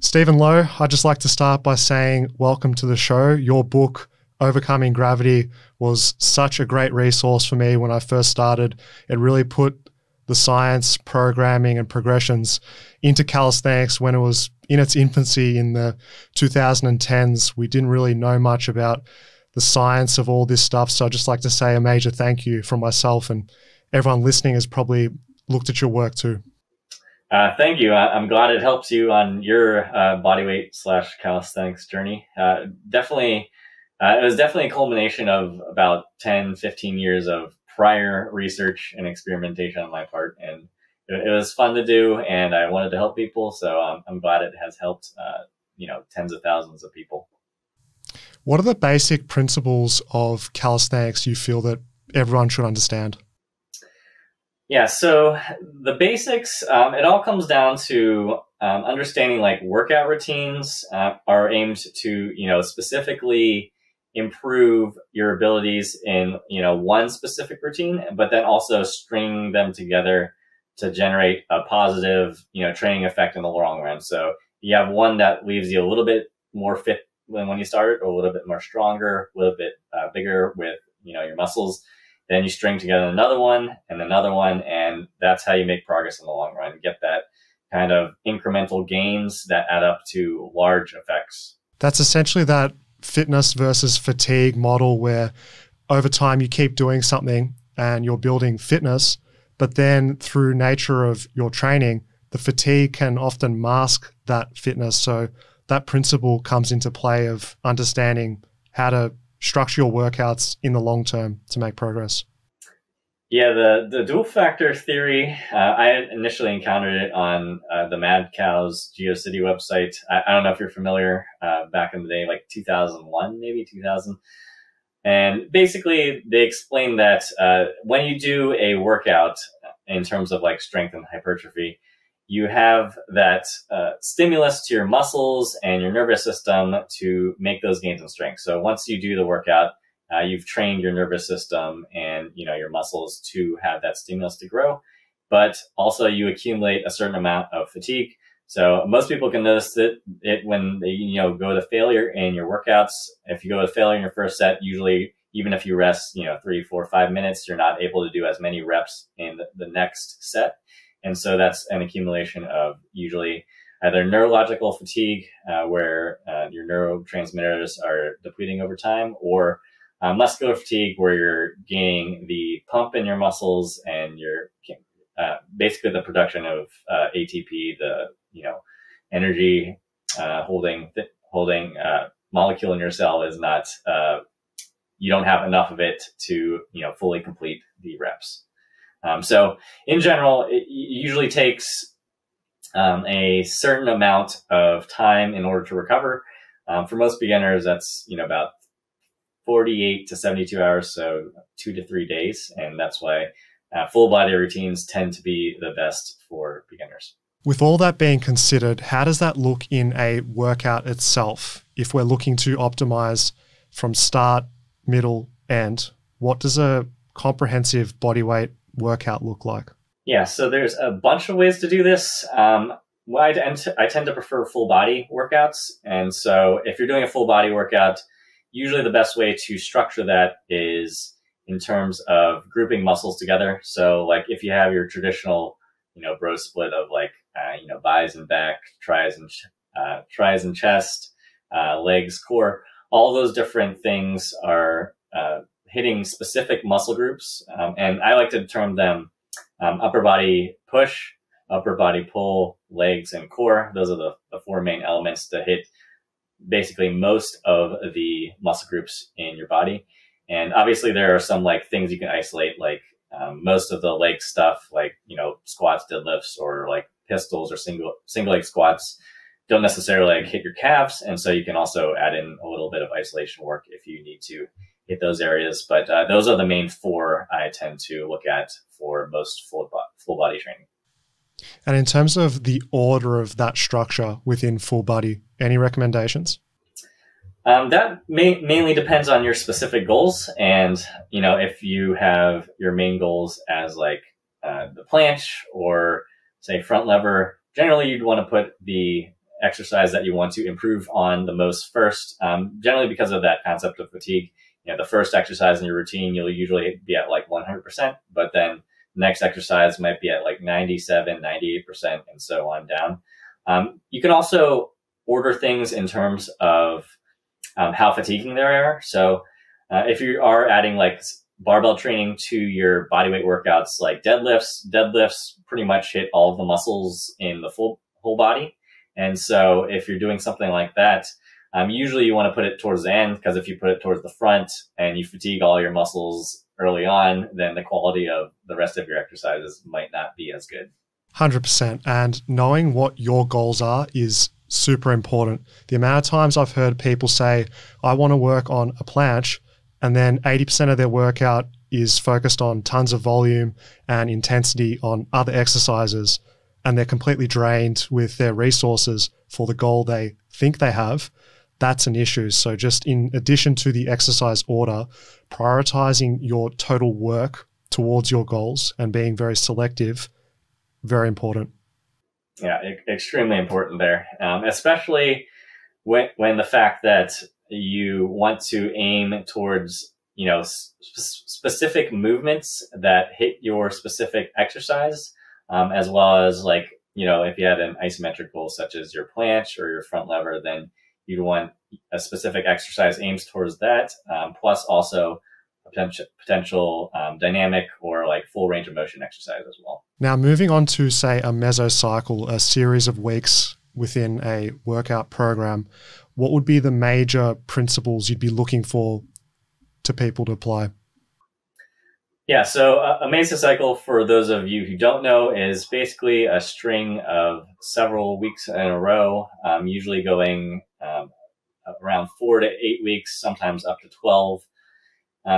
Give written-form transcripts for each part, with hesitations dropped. Steven Low, I'd just like to start by saying welcome to the show. Your book, Overcoming Gravity, was such a great resource for me when I first started. It really put the science, programming, and progressions into calisthenics when it was in its infancy in the 2010s. We didn't really know much about the science of all this stuff, so I'd just like to say a major thank you from myself, and everyone listening has probably looked at your work too. Thank you. I'm glad it helps you on your bodyweight/calisthenics journey. It was definitely a culmination of about 10, 15 years of prior research and experimentation on my part. And it was fun to do, and I wanted to help people. So I'm glad it has helped, tens of thousands of people. What are the basic principles of calisthenics you feel that everyone should understand? Yeah, so the basics, it all comes down to understanding like workout routines are aimed to, specifically improve your abilities in, one specific routine, but then also stringing them together to generate a positive, training effect in the long run. So you have one that leaves you a little bit more fit than when you started, or a little bit more stronger, a little bit bigger with, your muscles. Then you string together another one, and that's how you make progress in the long run. You get that kind of incremental gains that add up to large effects. That's essentially that fitness versus fatigue model, where over time you keep doing something and you're building fitness, but then through nature of your training, the fatigue can often mask that fitness. So that principle comes into play of understanding how to structure your workouts in the long term to make progress. Yeah, the dual factor theory, I initially encountered it on the Mad Cow's GeoCity website. I don't know if you're familiar, back in the day, like 2001, maybe 2000. And basically they explain that when you do a workout in terms of like strength and hypertrophy, you have that stimulus to your muscles and your nervous system to make those gains in strength. So once you do the workout, you've trained your nervous system and your muscles to have that stimulus to grow, but also you accumulate a certain amount of fatigue. So most people can notice it when they go to failure in your workouts. If you go to failure in your first set, usually even if you rest 3, 4, 5 minutes, you're not able to do as many reps in the next set. And so that's an accumulation of usually either neurological fatigue, where your neurotransmitters are depleting over time, or muscular fatigue, where you're gaining the pump in your muscles and you're basically the production of ATP, the energy holding molecule in your cell is not, you don't have enough of it to fully complete the reps. So in general, it usually takes a certain amount of time in order to recover. For most beginners, that's about 48 to 72 hours, so 2 to 3 days. And that's why full body routines tend to be the best for beginners. With all that being considered, how does that look in a workout itself? If we're looking to optimize from start, middle, end, what does a comprehensive bodyweight workout look like? Yeah, so there's a bunch of ways to do this. I tend to prefer full body workouts. And so if you're doing a full body workout, usually the best way to structure that is in terms of grouping muscles together. So like if you have your traditional, bro split of like, biceps and back, tries and chest, legs, core, all those different things are, hitting specific muscle groups. And I like to term them upper body push, upper body pull, legs, and core. Those are the four main elements to hit basically most of the muscle groups in your body. And obviously there are some like things you can isolate, like most of the leg stuff, like, squats, deadlifts, or like pistols or single leg squats don't necessarily like hit your calves. And so you can also add in a little bit of isolation work if you need to hit those areas, but those are the main four I tend to look at for most full body training. And in terms of the order of that structure within full body, any recommendations? That mainly depends on your specific goals. And, if you have your main goals as like the planche or say front lever, generally you'd want to put the exercise that you want to improve on the most first, generally because of that concept of fatigue. You know, the first exercise in your routine, you'll usually be at like 100%, but then the next exercise might be at like 97, 98%, and so on down. You can also order things in terms of how fatiguing they are. So if you are adding like barbell training to your bodyweight workouts, like deadlifts pretty much hit all of the muscles in the whole body. And so if you're doing something like that, usually you want to put it towards the end, because if you put it towards the front and you fatigue all your muscles early on, then the quality of the rest of your exercises might not be as good. 100%. And knowing what your goals are is super important. The amount of times I've heard people say, I want to work on a planche, and then 80% of their workout is focused on tons of volume and intensity on other exercises, and they're completely drained with their resources for the goal they think they have. That's an issue. So just in addition to the exercise order, prioritizing your total work towards your goals and being very selective, very important. Yeah, extremely important there, especially when the fact that you want to aim towards, you know, specific movements that hit your specific exercise, as well as, like, you know, if you had an isometric goal such as your planche or your front lever, then you'd want a specific exercise aims towards that, plus also potential dynamic or like full range of motion exercise as well. Now moving on to, say, a mesocycle, a series of weeks within a workout program, what would be the major principles you'd be looking for to people to apply? Yeah, so a mesocycle, for those of you who don't know, is basically a string of several weeks in a row, usually going around 4 to 8 weeks, sometimes up to 12.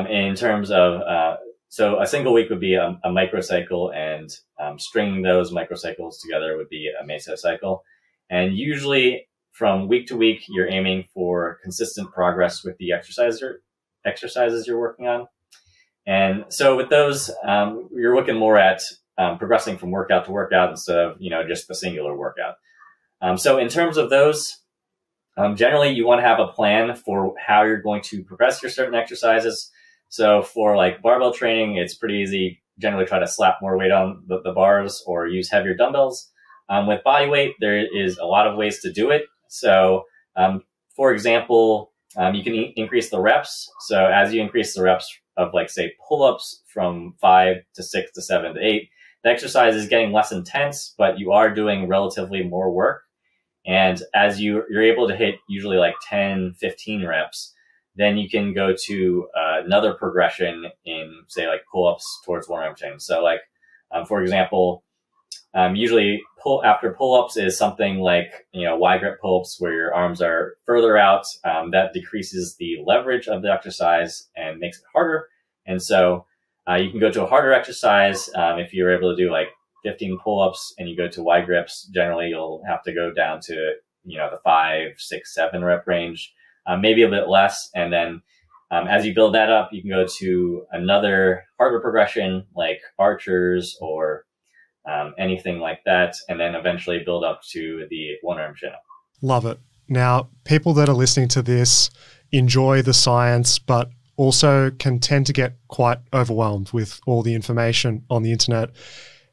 In terms of, so a single week would be a microcycle, and stringing those microcycles together would be a mesocycle. And usually from week to week, you're aiming for consistent progress with the exercises you're working on. And so with those, you're looking more at progressing from workout to workout instead of, you know, just the singular workout. So in terms of those, generally, you want to have a plan for how you're going to progress your certain exercises. So for like barbell training, it's pretty easy. Generally try to slap more weight on the bars or use heavier dumbbells. With body weight, there is a lot of ways to do it. So for example, you can increase the reps. So as you increase the reps of, like, say, pull-ups from 5 to 6 to 7 to 8, the exercise is getting less intense, but you are doing relatively more work. And as you're able to hit usually like 10, 15 reps, then you can go to another progression in, say, like pull-ups towards one arm chain. So like, for example, usually after pull-ups is something like, you know, Y grip pull-ups where your arms are further out. That decreases the leverage of the exercise and makes it harder. And so you can go to a harder exercise if you're able to do like 15 pull-ups and you go to Y grips. Generally, you'll have to go down to, you know, the 5, 6, 7 rep range, maybe a bit less. And then as you build that up, you can go to another harder progression like archers or anything like that. And then eventually build up to the one arm chin up. Love it. Now, people that are listening to this enjoy the science, but also can tend to get quite overwhelmed with all the information on the internet.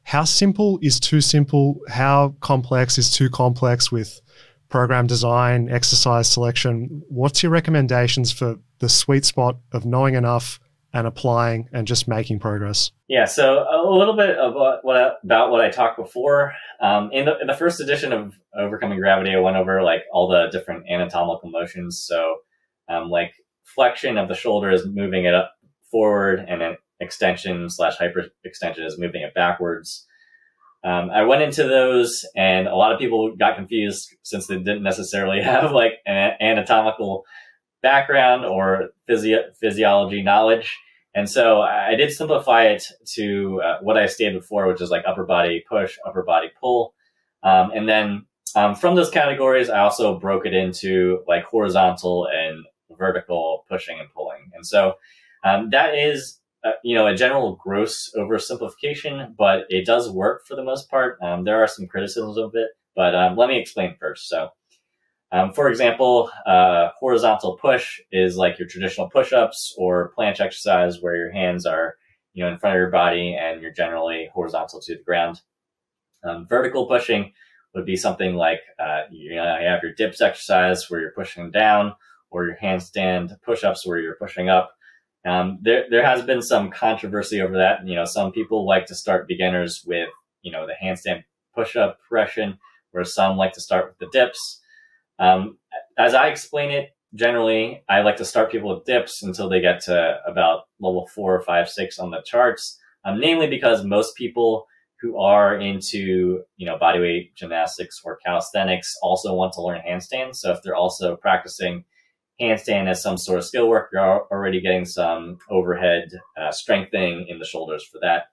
How simple is too simple? How complex is too complex with program design, exercise selection? What's your recommendations for the sweet spot of knowing enough and applying and just making progress? Yeah, so a little bit about what I talked before. In the first edition of Overcoming Gravity, I went over like all the different anatomical motions. So like flexion of the shoulder is moving it up forward, and then extension/hyperextension is moving it backwards. I went into those, and a lot of people got confused since they didn't necessarily have like an anatomical background or physiology knowledge. And so I did simplify it to what I stated before, which is like upper body push, upper body pull. And then from those categories, I also broke it into like horizontal and vertical pushing and pulling. And so that is, you know, a general gross oversimplification, but it does work for the most part. There are some criticisms of it, but let me explain first. So For example, horizontal push is like your traditional push-ups or planche exercise where your hands are, you know, in front of your body and you're generally horizontal to the ground. Vertical pushing would be something like, you know, you have your dips exercise where you're pushing down, or your handstand push-ups where you're pushing up. There has been some controversy over that. You know, some people like to start beginners with, you know, the handstand push-up progression, where some like to start with the dips. As I explain it, generally, I like to start people with dips until they get to about level 4, 5, 6 on the charts, namely because most people who are into, you know, bodyweight gymnastics or calisthenics also want to learn handstand. So if they're also practicing handstand as some sort of skill work, you're already getting some overhead strengthening in the shoulders for that.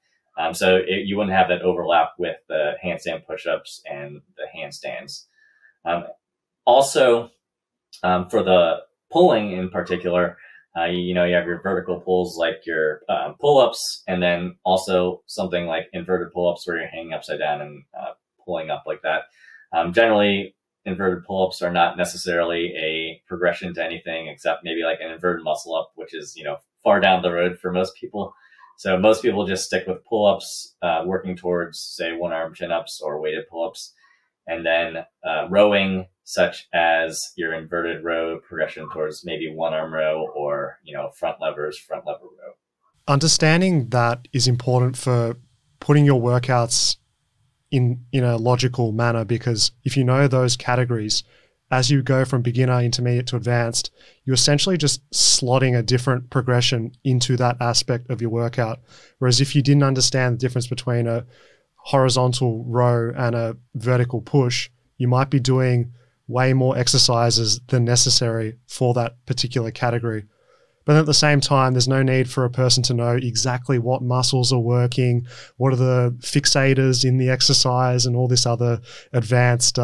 So you wouldn't have that overlap with the handstand push-ups and the handstands. Also, for the pulling in particular, you know, you have your vertical pulls like your pull-ups, and then also something like inverted pull-ups where you're hanging upside down and pulling up like that. Generally, inverted pull-ups are not necessarily a progression to anything except maybe like an inverted muscle-up, which is, you know, far down the road for most people. So most people just stick with pull-ups, working towards, say, one-arm chin-ups or weighted pull-ups, and then rowing, such as your inverted row progression towards maybe one-arm row or, you know, front levers, front lever row. Understanding that is important for putting your workouts in a logical manner, because if you know those categories, as you go from beginner, intermediate to advanced, you're essentially just slotting a different progression into that aspect of your workout. Whereas if you didn't understand the difference between a horizontal row and a vertical push, you might be doing way more exercises than necessary for that particular category. But at the same time, there's no need for a person to know exactly what muscles are working, what are the fixators in the exercise, and all this other advanced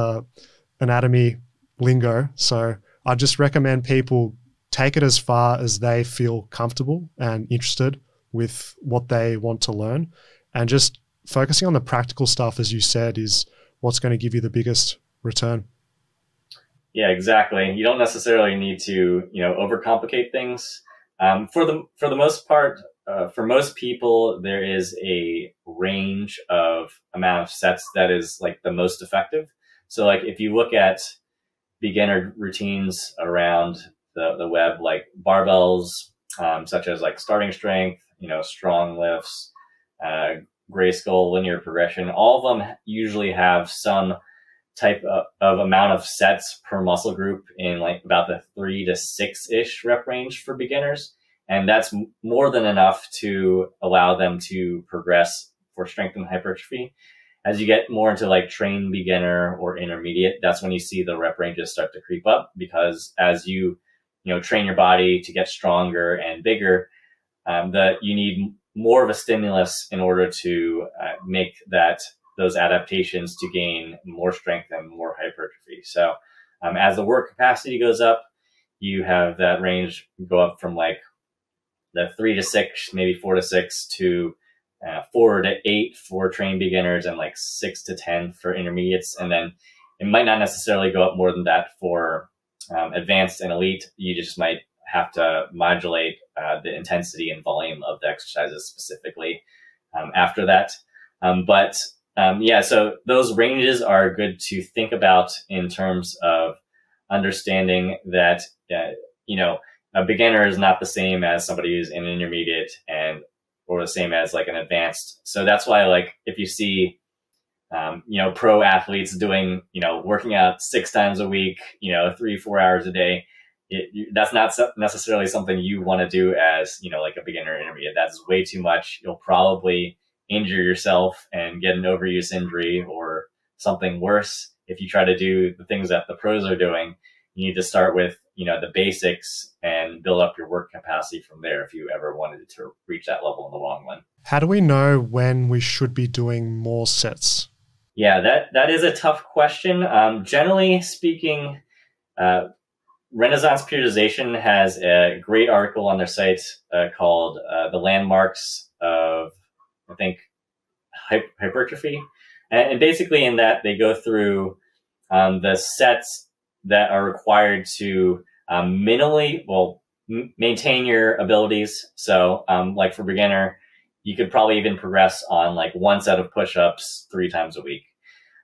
anatomy lingo. So I just recommend people take it as far as they feel comfortable and interested with what they want to learn. And just focusing on the practical stuff, as you said, is what's going to give you the biggest return. Yeah, exactly. You don't necessarily need to, you know, overcomplicate things. For the most part, for most people, there is a range of amount of sets that is like the most effective. So like if you look at beginner routines around the web, like barbells, such as like starting strength, you know, strong lifts, gray skull, linear progression, all of them usually have some type of amount of sets per muscle group in like about the 3 to 6-ish rep range for beginners. And that's more than enough to allow them to progress for strength and hypertrophy. As you get more into like trained beginner or intermediate, that's when you see the rep ranges start to creep up, because as you know, train your body to get stronger and bigger, you need more of a stimulus in order to make those adaptations to gain more strength and more hypertrophy. So as the work capacity goes up, you have that range go up from like the 3 to 6, maybe 4 to 6 to 4 to 8 for trained beginners, and like 6 to 10 for intermediates. And then it might not necessarily go up more than that for advanced and elite. You just might have to modulate the intensity and volume of the exercises specifically after that. Yeah, so those ranges are good to think about in terms of understanding that, you know, a beginner is not the same as somebody who's an intermediate or the same as like an advanced. So that's why, like, if you see, you know, pro athletes doing, you know, working out 6 times a week, you know, 3, 4 hours a day, that's not necessarily something you want to do as, you know, like a beginner or intermediate. That's way too much. You'll probably injure yourself and get an overuse injury or something worse. If you try to do the things that the pros are doing, you need to start with, you know, the basics and build up your work capacity from there if you ever wanted to reach that level in the long run. How do we know when we should be doing more sets? Yeah, that is a tough question. Generally speaking, Renaissance Periodization has a great article on their site called The Landmarks of, I think, hypertrophy. And basically in that, they go through the sets that are required to minimally, well, maintain your abilities. So like for beginner, you could probably even progress on like one set of push-ups 3 times a week.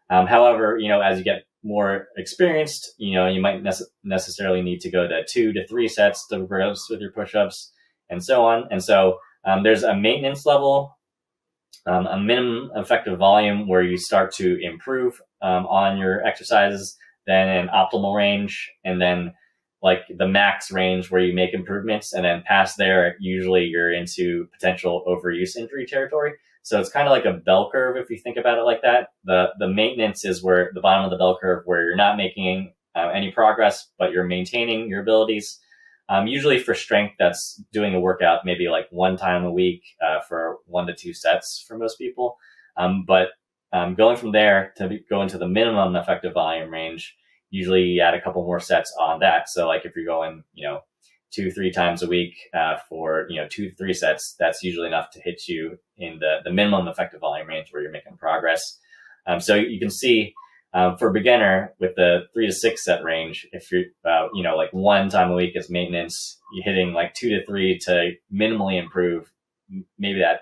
However, you know, as you get more experienced, you know, you might necessarily need to go to 2 to 3 sets to progress with your push-ups and so on. And so there's a maintenance level, a minimum effective volume where you start to improve on your exercises, then an optimal range, and then like the max range where you make improvements, and then past there, usually you're into potential overuse injury territory. So it's kind of like a bell curve if you think about it like that. The maintenance is where the bottom of the bell curve where you're not making any progress, but you're maintaining your abilities. Usually for strength, that's doing a workout maybe like 1 time a week for 1 to 2 sets for most people. But going from there to go into the minimum effective volume range, usually you add a couple more sets on that. So like if you're going, you know, 2, 3 times a week for, you know, 2 to 3 sets, that's usually enough to hit you in the minimum effective volume range where you're making progress. So you can see for a beginner with the 3 to 6 set range, if you're, you know, like 1 time a week is maintenance, you're hitting like 2 to 3 to minimally improve. Maybe that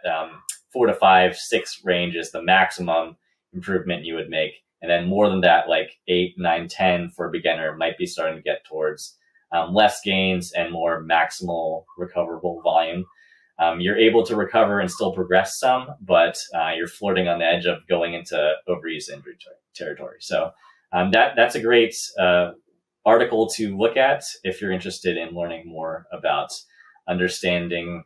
4 to 5, 6 range is the maximum improvement you would make. And then more than that, like 8, 9, 10 for a beginner might be starting to get towards less gains and more maximal recoverable volume. You're able to recover and still progress some, but you're flirting on the edge of going into overuse injury territory. So that's a great article to look at if you're interested in learning more about understanding.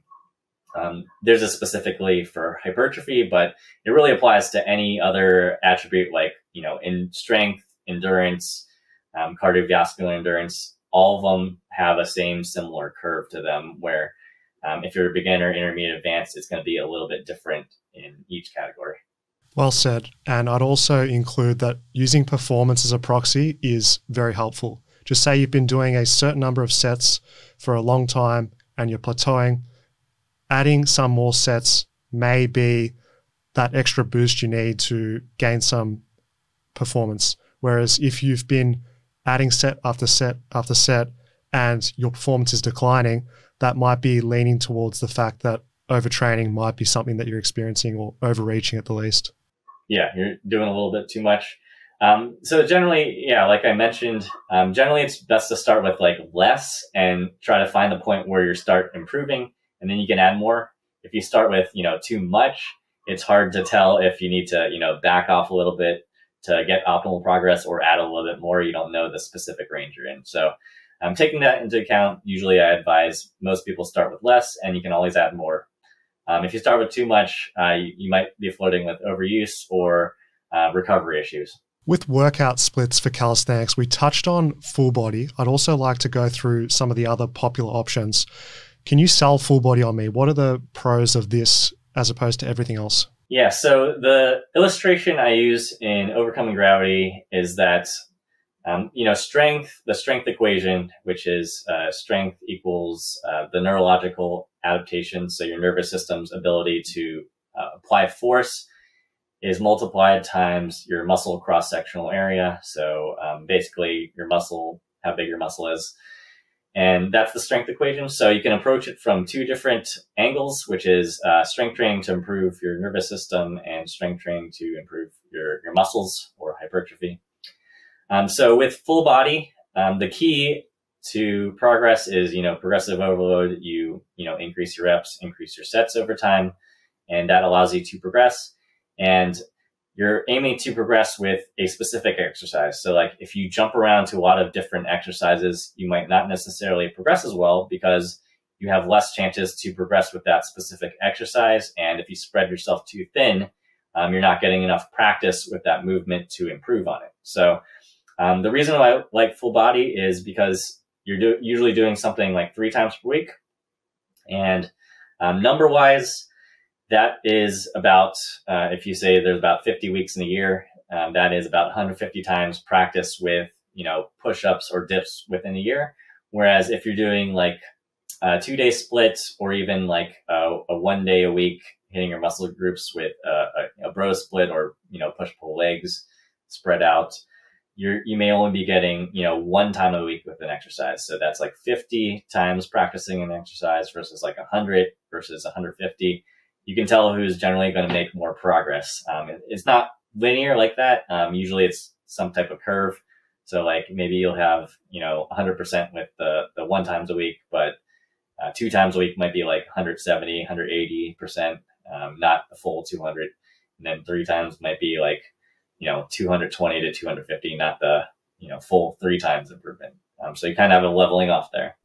There's a specifically for hypertrophy, but it really applies to any other attribute, like, you know, in strength, endurance, cardiovascular endurance. All of them have a similar curve to them where if you're a beginner, intermediate, advanced, it's going to be a little bit different in each category. Well said. And I'd also include that using performance as a proxy is very helpful. Just say you've been doing a certain number of sets for a long time and you're plateauing. Adding some more sets may be that extra boost you need to gain some performance. Whereas if you've been adding set after set after set and your performance is declining, that might be leaning towards the fact that overtraining might be something that you're experiencing, or overreaching at the least. Yeah, you're doing a little bit too much. So generally, yeah, like I mentioned, generally it's best to start with like less and try to find the point where you start improving, and then you can add more. If you start with, you know, too much, it's hard to tell if you need to, you know, back off a little bit to get optimal progress or add a little bit more. You don't know the specific range you're in. So taking that into account, usually I advise most people start with less, and you can always add more. If you start with too much, you might be flirting with overuse or recovery issues. With workout splits for calisthenics, we touched on full body. I'd also like to go through some of the other popular options. Can you sell full body on me? What are the pros of this as opposed to everything else? Yeah, so the illustration I use in Overcoming Gravity is that, you know, strength, the strength equation, which is strength equals the neurological adaptation, so your nervous system's ability to apply force, is multiplied times your muscle cross-sectional area. So basically your muscle, how big your muscle is. And that's the strength equation. So you can approach it from 2 different angles, which is strength training to improve your nervous system and strength training to improve your muscles or hypertrophy. So with full body, the key to progress is, you know, progressive overload. You know, increase your reps, increase your sets over time, and that allows you to progress. And you're aiming to progress with a specific exercise. So like if you jump around to a lot of different exercises, you might not necessarily progress as well because you have less chances to progress with that specific exercise. And if you spread yourself too thin, you're not getting enough practice with that movement to improve on it. So the reason why I like full body is because you're usually doing something like 3 times per week. And number-wise, that is about, if you say there's about 50 weeks in a year, that is about 150 times practice with, you know, push-ups or dips within a year. Whereas if you're doing like a 2-day split or even like a 1 day a week, hitting your muscle groups with a bro split or, you know, push-pull legs spread out, you may only be getting, one time a week with an exercise. So that's like 50 times practicing an exercise versus like 100 versus 150. You can tell who's generally going to make more progress. It's not linear like that. Usually it's some type of curve. So like maybe you'll have, 100% with the one times a week, but two times a week might be like 170, 180%, not the full 200. And then three times might be like, 220 to 250, not the, full three times improvement. So you kind of have a leveling off there.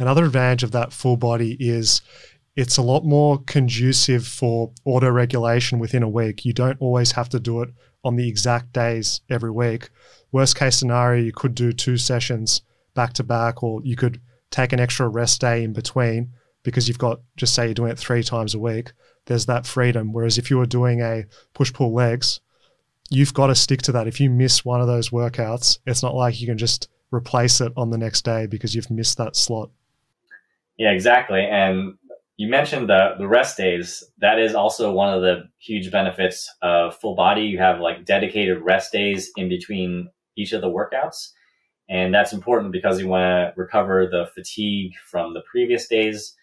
Another advantage of that full body is it's a lot more conducive for auto-regulation within a week. You don't always have to do it on the exact days every week. Worst case scenario, you could do two sessions back to back, or you could take an extra rest day in between because you've got, just say you're doing it three times a week, there's that freedom. Whereas if you were doing a push-pull legs, you've got to stick to that. If you miss one of those workouts, it's not like you can just replace it on the next day because you've missed that slot. Yeah, exactly. And you mentioned the rest days. That is also one of the huge benefits of full body. You have like dedicated rest days in between each of the workouts. And that's important because you want to recover the fatigue from the previous days,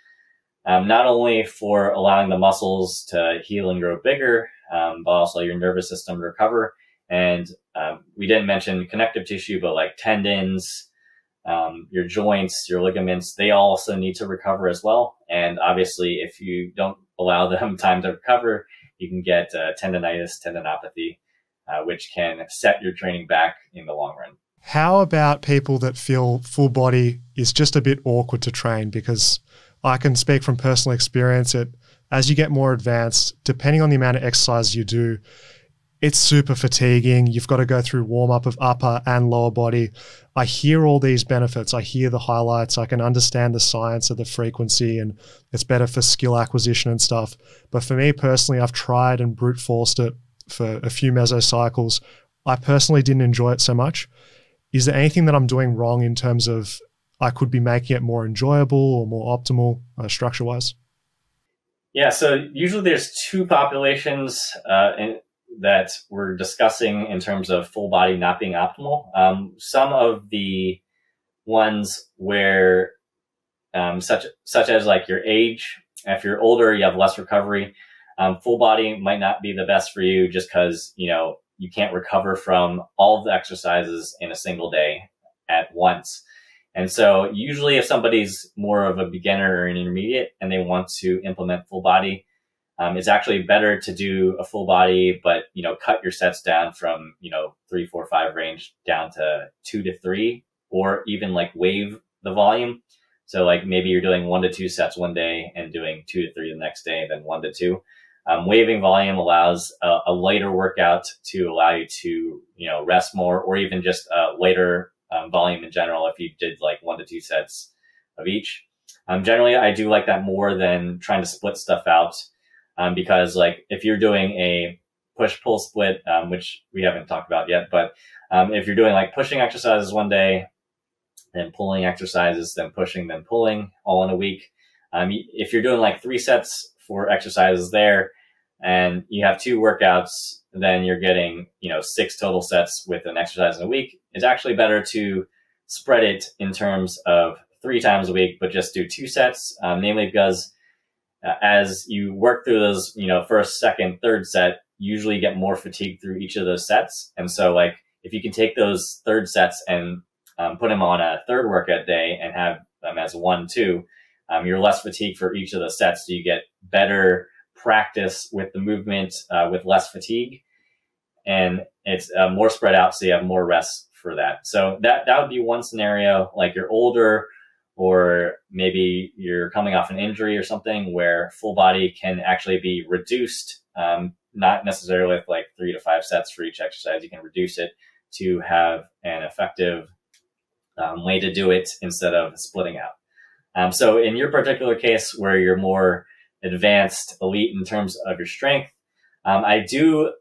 not only for allowing the muscles to heal and grow bigger, but also your nervous system recover. And we didn't mention connective tissue, but like tendons, your joints, your ligaments, they also need to recover as well. And obviously, if you don't allow them time to recover, you can get tendinitis, tendinopathy, which can set your training back in the long run. How about people that feel full body is just a bit awkward to train? Because I can speak from personal experience that as you get more advanced, depending on the amount of exercise you do, it's super fatiguing. You've got to go through warm-up of upper and lower body. I hear all these benefits. I hear the highlights. I can understand the science of the frequency and it's better for skill acquisition and stuff. But for me personally, I've tried and brute forced it for a few mesocycles. I personally didn't enjoy it so much. Is there anything that I'm doing wrong in terms of I could be making it more enjoyable or more optimal structure-wise? Yeah, so usually there's two populations that we're discussing in terms of full body not being optimal. Some of the ones where, such as like your age, if you're older, you have less recovery. Full body might not be the best for you just because, you can't recover from all of the exercises in a single day at once. And so usually if somebody's more of a beginner or an intermediate and they want to implement full body, it's actually better to do a full body, but, cut your sets down from, 3, 4, 5 range down to 2 to 3, or even like wave the volume. So like maybe you're doing 1 to 2 sets one day and doing 2 to 3 the next day, then 1 to 2. Waiving volume allows a lighter workout to allow you to, rest more, or even just lighter volume in general if you did like 1 to 2 sets of each. Generally, I do like that more than trying to split stuff out because like if you're doing a push-pull split, which we haven't talked about yet, but if you're doing like pushing exercises one day, then pulling exercises, then pushing, then pulling all in a week. If you're doing like 3 sets for exercises there, and you have 2 workouts, then you're getting, 6 total sets with an exercise in a week. It's actually better to spread it in terms of 3 times a week, but just do 2 sets, namely because as you work through those, first, second, third set, you usually get more fatigue through each of those sets. And so like, if you can take those third sets and put them on a third workout day and have them as 1, 2, you're less fatigued for each of the sets. So you get better practice with the movement with less fatigue, and it's more spread out. So you have more rest for that. So that would be one scenario, like you're older, or maybe you're coming off an injury or something where full body can actually be reduced. Not necessarily with like 3 to 5 sets for each exercise. You can reduce it to have an effective way to do it instead of splitting out. So in your particular case where you're more advanced, elite in terms of your strength, I do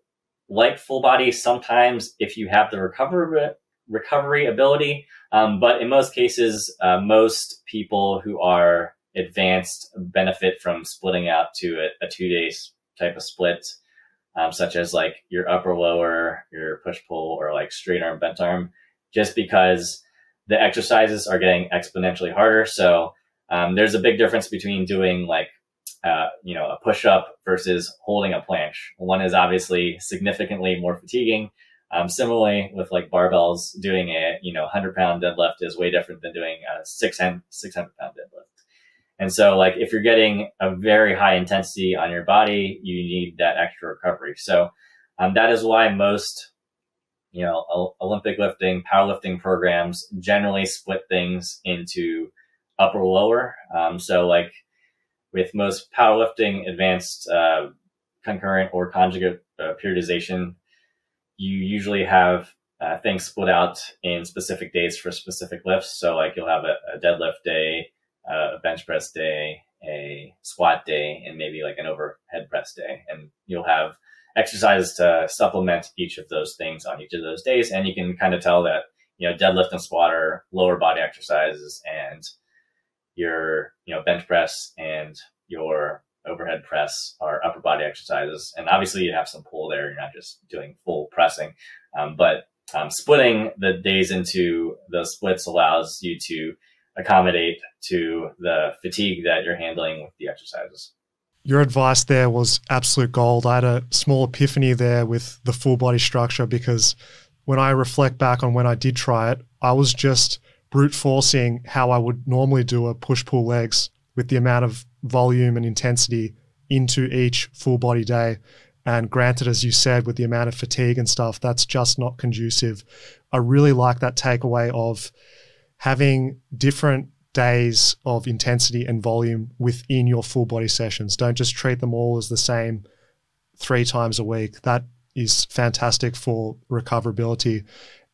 like full body sometimes if you have the recovery ability. But in most cases, most people who are advanced benefit from splitting out to a 2-day type of split such as like your upper lower, your push pull, or like straight arm, bent arm, just because the exercises are getting exponentially harder. So there's a big difference between doing like, you know, a push up versus holding a planche. One is obviously significantly more fatiguing. Similarly with like barbells, doing a, you know, 100-pound deadlift is way different than doing a 600-pound deadlift. And so like, if you're getting a very high intensity on your body, you need that extra recovery. So that is why most, you know, Olympic lifting, powerlifting programs generally split things into upper lower. So like with most powerlifting advanced concurrent or conjugate periodization, you usually have things split out in specific days for specific lifts. So like you'll have a deadlift day, a bench press day, a squat day, and maybe like an overhead press day. And you'll have exercises to supplement each of those things on each of those days. And you can kind of tell that, you know, deadlift and squat are lower body exercises, and your, you know, bench press and your overhead press are upper body exercises. And obviously you have some pull there. You're not just doing full pressing, but splitting the days into those splits allows you to accommodate to the fatigue that you're handling with the exercises. Your advice there was absolute gold. I had a small epiphany there with the full body structure, because when I reflect back on when I did try it, I was just brute forcing how I would normally do a push-pull legs with the amount of volume and intensity into each full body day. And granted, as you said, with the amount of fatigue and stuff, that's just not conducive. I really like that takeaway of having different days of intensity and volume within your full body sessions. Don't just treat them all as the same 3 times a week. That is fantastic for recoverability.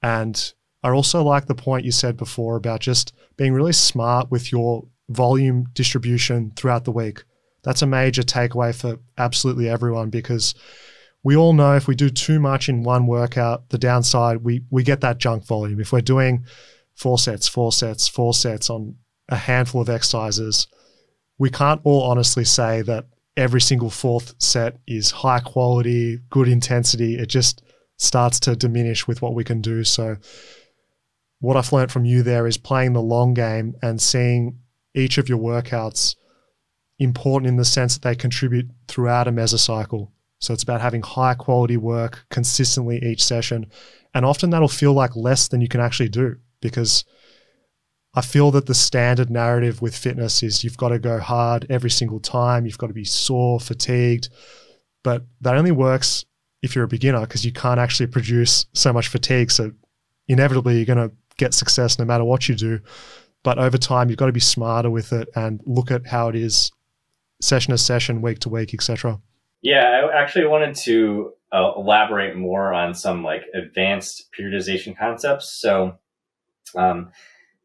And I also like the point you said before about just being really smart with your volume distribution throughout the week. That's a major takeaway for absolutely everyone, because we all know if we do too much in one workout, the downside, we get that junk volume. If we're doing 4 sets, 4 sets, 4 sets on a handful of exercises, we can't all honestly say that every single 4th set is high quality, good intensity. It just starts to diminish with what we can do. So what I've learned from you there is playing the long game and seeing each of your workouts important in the sense that they contribute throughout a mesocycle. So it's about having high quality work consistently each session. And often that'll feel like less than you can actually do, because I feel that the standard narrative with fitness is you've got to go hard every single time. You've got to be sore, fatigued, but that only works if you're a beginner, because you can't actually produce so much fatigue. So inevitably you're going to get success no matter what you do. But over time, you've got to be smarter with it and look at how it is session to session, week to week, etc. Yeah, I actually wanted to elaborate more on some like advanced periodization concepts. So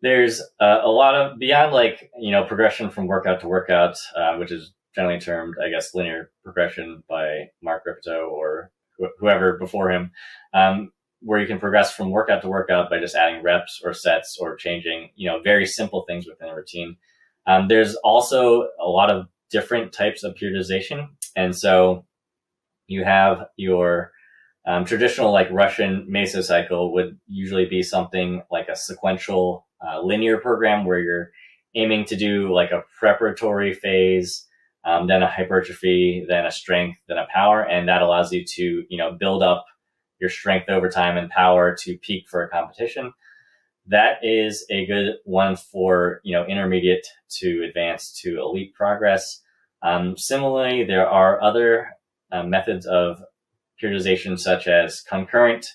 there's a lot of, beyond like, you know, progression from workout to workout, which is generally termed, I guess, linear progression by Mark Rippetoe or whoever before him, where you can progress from workout to workout by just adding reps or sets or changing, you know, very simple things within a routine. There's also a lot of different types of periodization. And so you have your traditional like Russian mesocycle would usually be something like a sequential linear program where you're aiming to do like a preparatory phase, then a hypertrophy, then a strength, then a power. And that allows you to, you know, build up your strength over time and power to peak for a competition. That is a good one for, you know, intermediate to advanced to elite progress. Similarly, there are other methods of periodization such as concurrent,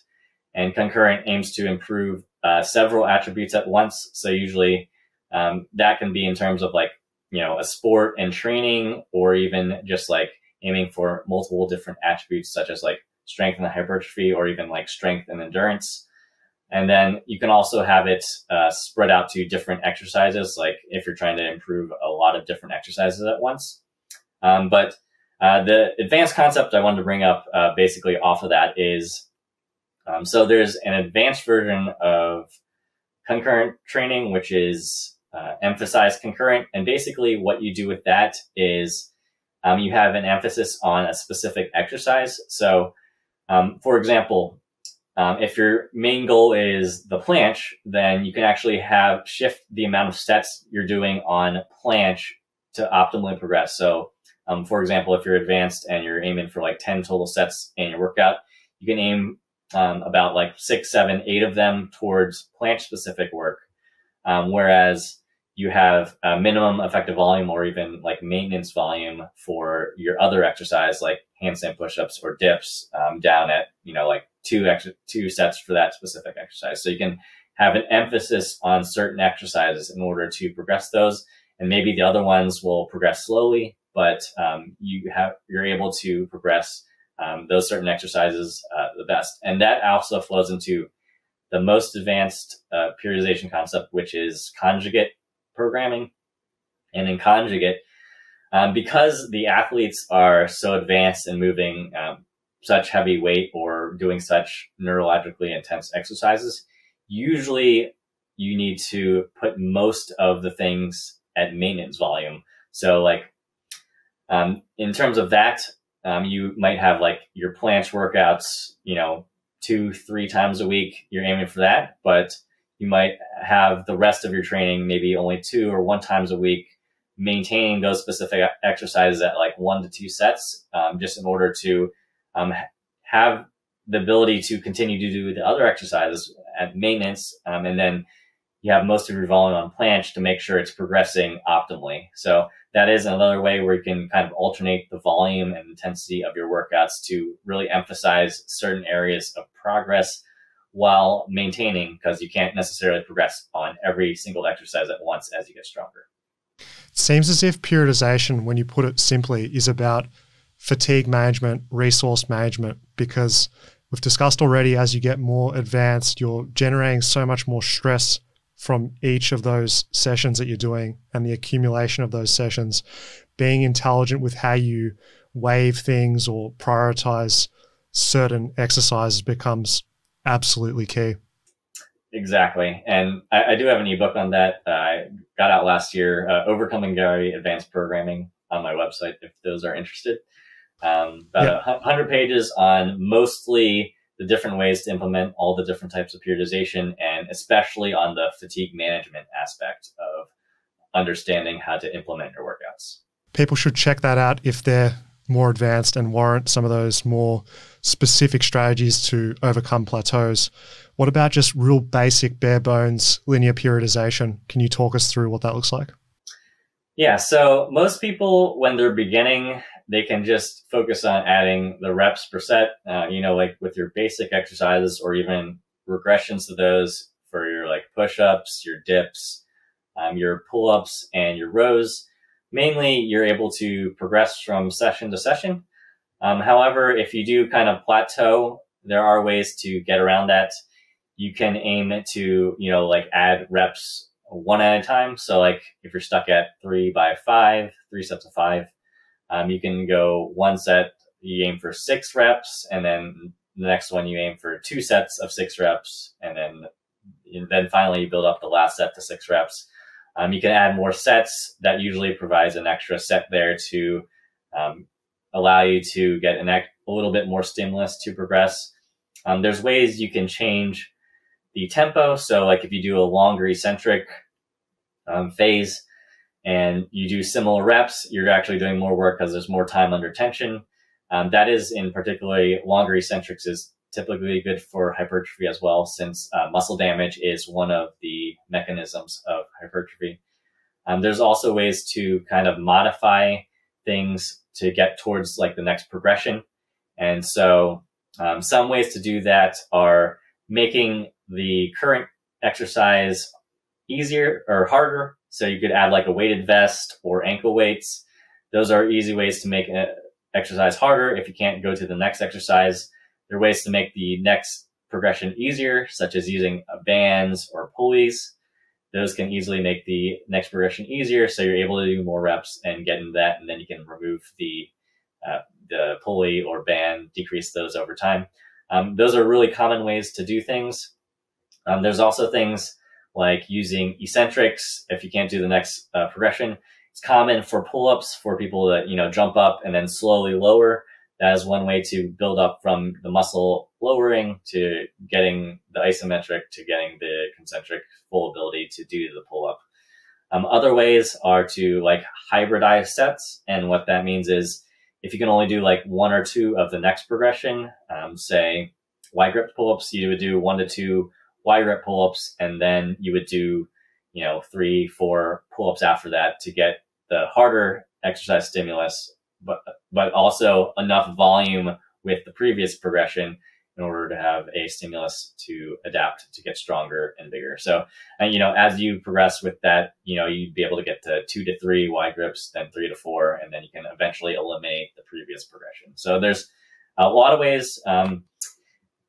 and concurrent aims to improve several attributes at once. So usually that can be in terms of like, you know, a sport and training, or even just like aiming for multiple different attributes such as like strength and hypertrophy, or even like strength and endurance. And then you can also have it spread out to different exercises, like if you're trying to improve a lot of different exercises at once. The advanced concept I wanted to bring up basically off of that is, so there's an advanced version of concurrent training, which is emphasized concurrent. And basically what you do with that is You have an emphasis on a specific exercise. So, for example, if your main goal is the planche, then you can actually have shift the amount of sets you're doing on planche to optimally progress. So, for example, if you're advanced and you're aiming for like 10 total sets in your workout, you can aim about like 6, 7, 8 of them towards planche specific work. Whereas you have a minimum effective volume or even like maintenance volume for your other exercise, like handstand pushups or dips, down at, you know, like two sets for that specific exercise. So you can have an emphasis on certain exercises in order to progress those. And maybe the other ones will progress slowly, but you're able to progress those certain exercises the best. And that also flows into the most advanced periodization concept, which is conjugate programming. And in conjugate, because the athletes are so advanced and moving such heavy weight or doing such neurologically intense exercises, usually you need to put most of the things at maintenance volume. So like in terms of that, you might have like your planche workouts, you know, 2, 3 times a week, you're aiming for that, but you might have the rest of your training maybe only 2 or 1 times a week, maintaining those specific exercises at like 1 to 2 sets, just in order to have the ability to continue to do the other exercises at maintenance. And then you have most of your volume on planche to make sure it's progressing optimally. So that is another way where you can kind of alternate the volume and intensity of your workouts to really emphasize certain areas of progress while maintaining, because you can't necessarily progress on every single exercise at once as you get stronger. It seems as if periodization, when you put it simply, is about fatigue management, resource management, because we've discussed already, as you get more advanced, you're generating so much more stress from each of those sessions that you're doing and the accumulation of those sessions. Being intelligent with how you wave things or prioritize certain exercises becomes absolutely key. Exactly. And I do have an ebook on that. I got out last year, Overcoming Gravity Advanced Programming, on my website if those are interested. About 100 pages on mostly the different ways to implement all the different types of periodization, and especially on the fatigue management aspect of understanding how to implement your workouts. People should check that out if they're more advanced and warrant some of those more specific strategies to overcome plateaus. What about just real basic, bare bones, linear periodization? Can you talk us through what that looks like? Yeah, so most people, when they're beginning, they can just focus on adding the reps per set, you know, like with your basic exercises or even regressions to those for your like push-ups, your dips, your pull-ups and your rows. Mainly, you're able to progress from session to session. However, if you do kind of plateau, there are ways to get around that. You can aim to, you know, like add reps one at a time. So like if you're stuck at 3 by 5, 3 sets of 5, you can go 1 set, you aim for 6 reps, and then the next one you aim for 2 sets of 6 reps, and then finally you build up the last set to 6 reps. You can add more sets. That usually provides an extra set there to allow you to get a little bit more stimulus to progress. There's ways you can change the tempo. So like if you do a longer eccentric phase, and you do similar reps, you're actually doing more work because there's more time under tension. That is, in particularly, longer eccentrics is typically good for hypertrophy as well, since muscle damage is one of the mechanisms of hypertrophy. There's also ways to kind of modify things to get towards like the next progression. And so some ways to do that are making the current exercise easier or harder. So you could add like a weighted vest or ankle weights. Those are easy ways to make an exercise harder if you can't go to the next exercise. There are ways to make the next progression easier, such as using bands or pulleys. Those can easily make the next progression easier, so you're able to do more reps and get into that, and then you can remove the pulley or band, decrease those over time. Those are really common ways to do things. There's also things like using eccentrics if you can't do the next progression. It's common for pull-ups for people that, you know, jump up and then slowly lower. That is one way to build up from the muscle lowering to getting the isometric to getting the concentric full ability to do the pull-up. Other ways are to like hybridize sets. And what that means is if you can only do like one or two of the next progression, say Y-grip pull-ups, you would do 1 to 2 Y-grip pull-ups, and then you would do, you know, 3, 4 pull-ups after that to get the harder exercise stimulus, but also enough volume with the previous progression in order to have a stimulus to adapt to get stronger and bigger. So, and, you know, as you progress with that, you know, you'd be able to get to 2 to 3 Y grips, then 3 to 4, and then you can eventually eliminate the previous progression. So there's a lot of ways.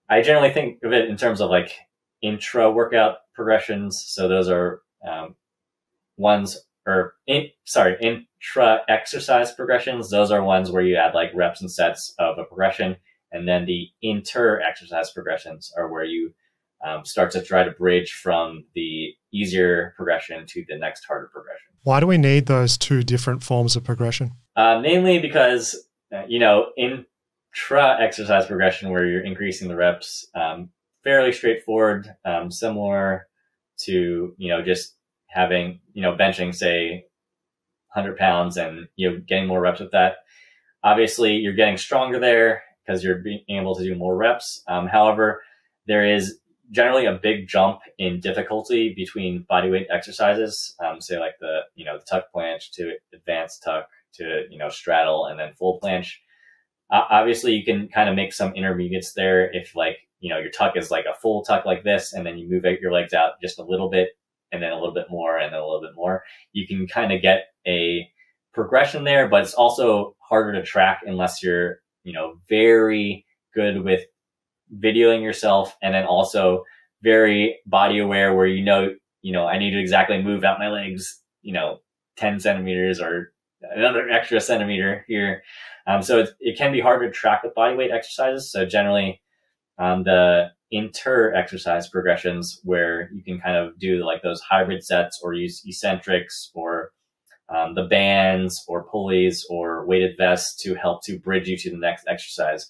I generally think of it in terms of like intra workout progressions. So those are intra exercise progressions. Those are ones where you add like reps and sets of a progression. And then the inter exercise progressions are where you start to try to bridge from the easier progression to the next harder progression. Why do we need those two different forms of progression? Mainly because, you know, intra exercise progression where you're increasing the reps, fairly straightforward, similar to, you know, just having, you know, benching, say, 100 pounds and, you know, getting more reps with that. Obviously, you're getting stronger there because you're being able to do more reps. However, there is generally a big jump in difficulty between bodyweight exercises, say like the, you know, the tuck planche to advanced tuck to, you know, straddle and then full planche. Obviously, you can kind of make some intermediates there if like, you know, your tuck is like a full tuck like this, and then you move out your legs out just a little bit, and then a little bit more, and then a little bit more. You can kind of get a progression there, but it's also harder to track unless you're, you know, very good with videoing yourself, and then also very body aware where, you know, I need to exactly move out my legs, you know, 10 centimeters or another extra centimeter here. So it can be hard to track with bodyweight exercises. So generally, the inter-exercise progressions where you can kind of do like those hybrid sets or use eccentrics or the bands or pulleys or weighted vests to help to bridge you to the next exercise.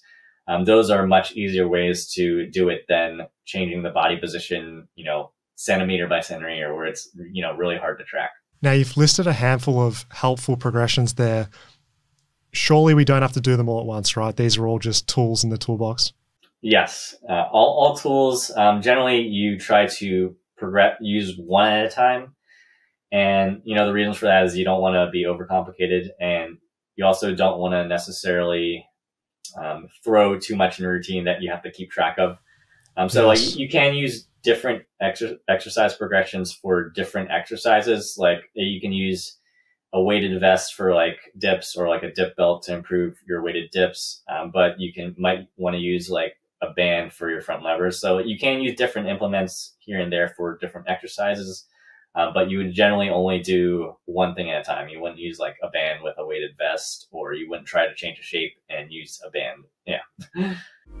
Those are much easier ways to do it than changing the body position, you know, centimeter by centimeter, where it's, you know, really hard to track. Now, you've listed a handful of helpful progressions there. Surely we don't have to do them all at once, right? These are all just tools in the toolbox. Yes, all tools. Generally, you try to use one at a time. And, you know, the reasons for that is you don't want to be overcomplicated, and you also don't want to necessarily throw too much in a routine that you have to keep track of. So like you can use different exercise progressions for different exercises. Like you can use a weighted vest for like dips, or like a dip belt to improve your weighted dips. But you might want to use like a band for your front levers. So you can use different implements here and there for different exercises. But you would generally only do one thing at a time. You wouldn't use like a band with a weighted vest, or you wouldn't try to change a shape and use a band. Yeah.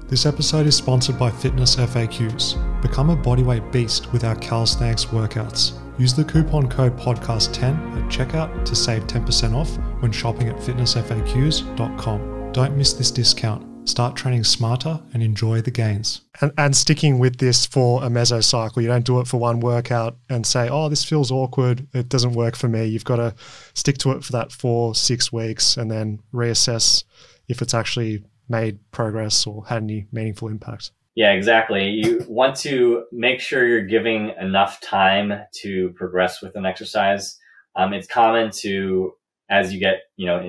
This episode is sponsored by Fitness FAQs. Become a bodyweight beast with our calisthenics workouts. Use the coupon code podcast10 at checkout to save 10% off when shopping at fitnessfaqs.com. Don't miss this discount. Start training smarter and enjoy the gains. And sticking with this for a mesocycle, you don't do it for one workout and say, oh, this feels awkward, it doesn't work for me. You've got to stick to it for that 4-6 weeks and then reassess if it's actually made progress or had any meaningful impact. Yeah, exactly. You want to make sure you're giving enough time to progress with an exercise. It's common to, as you get, you know,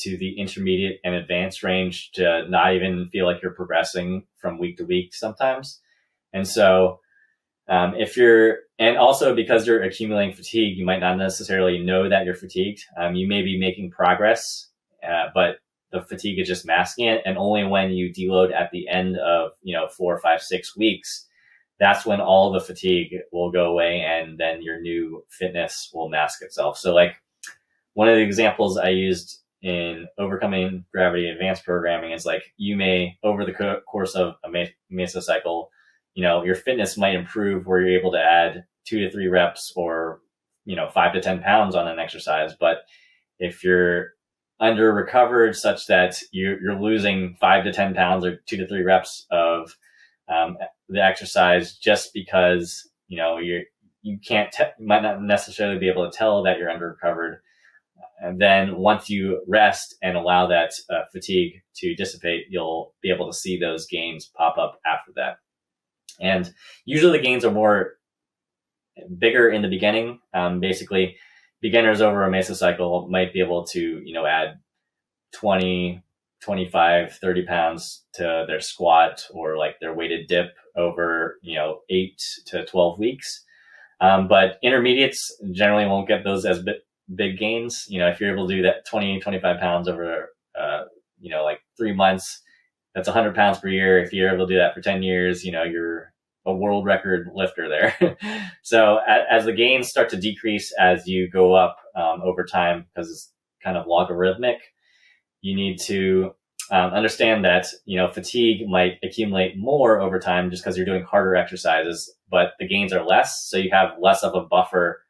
to the intermediate and advanced range, to not even feel like you're progressing from week to week sometimes. And so and also because you're accumulating fatigue, you might not necessarily know that you're fatigued. You may be making progress, but the fatigue is just masking it. And only when you deload at the end of, you know, 4, 5, 6 weeks, that's when all the fatigue will go away, and then your new fitness will mask itself. So like, one of the examples I used in Overcoming Gravity Advanced Programming is like, you may, over the course of a mesocycle, you know, your fitness might improve where you're able to add 2 to 3 reps or, you know, 5 to 10 pounds on an exercise. But if you're under recovered such that you're losing 5 to 10 pounds or 2 to 3 reps of the exercise, just because you know you can't might not necessarily be able to tell that you're under recovered. And then once you rest and allow that fatigue to dissipate, you'll be able to see those gains pop up after that. And usually the gains are bigger in the beginning. Basically, beginners over a mesocycle might be able to, add 20, 25, 30 pounds to their squat or like their weighted dip over, 8 to 12 weeks. But intermediates generally won't get those as big gains. If you're able to do that 20, 25 pounds over, like 3 months, that's 100 pounds per year. If you're able to do that for 10 years, you're a world record lifter there. So as the gains start to decrease, as you go up over time, because it's kind of logarithmic, you need to understand that, fatigue might accumulate more over time just because you're doing harder exercises, but the gains are less. So you have less of a buffer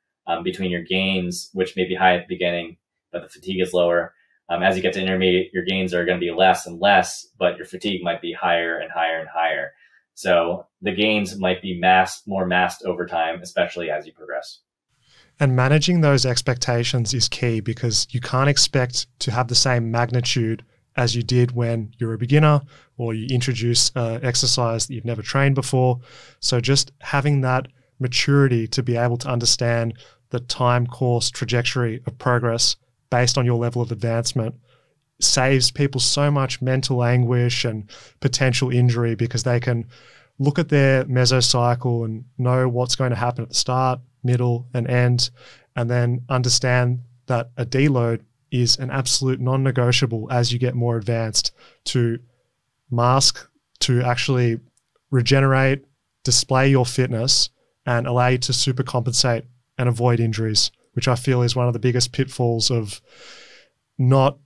between your gains, which may be high at the beginning, but the fatigue is lower. As you get to intermediate, your gains are going to be less and less, but your fatigue might be higher and higher and higher. So the gains might be more massed over time, especially as you progress. And managing those expectations is key, because you can't expect to have the same magnitude as you did when you're a beginner or you introduce exercise that you've never trained before. So just having that maturity to be able to understand the time course trajectory of progress based on your level of advancement saves people so much mental anguish and potential injury, because they can look at their mesocycle and know what's going to happen at the start, middle, and end, and then understand that a deload is an absolute non-negotiable as you get more advanced, to mask, to actually regenerate, display your fitness, and allow you to supercompensate and avoid injuries, which I feel is one of the biggest pitfalls of not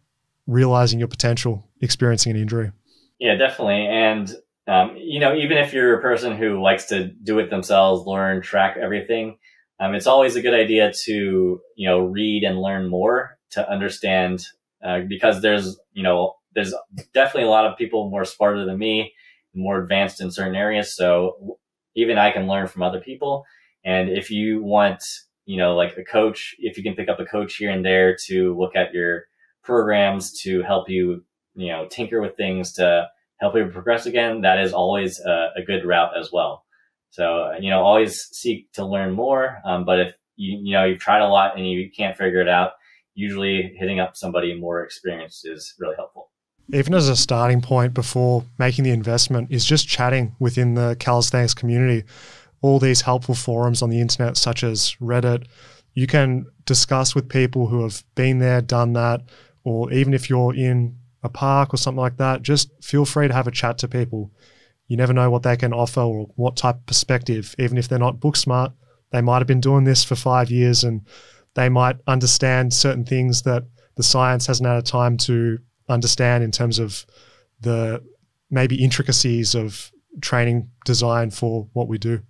realizing your potential, experiencing an injury. Yeah, definitely. And, even if you're a person who likes to do it themselves, learn, track everything, it's always a good idea to, read and learn more to understand, because there's definitely a lot of people more smarter than me, more advanced in certain areas. So even I can learn from other people. And if you want, like a coach, if you can pick up a coach here and there to look at your programs to help you, tinker with things to help you progress again, that is always a good route as well. So, always seek to learn more. But if you've tried a lot and you can't figure it out, usually hitting up somebody more experienced is really helpful. Even as a starting point before making the investment is just chatting within the calisthenics community. All these helpful forums on the internet, such as Reddit, you can discuss with people who have been there, done that, or even if you're in a park or something like that, just feel free to have a chat to people. You never know what they can offer or what type of perspective. Even if they're not book smart, they might have been doing this for 5 years and they might understand certain things that the science hasn't had time to understand in terms of the maybe intricacies of training design for what we do.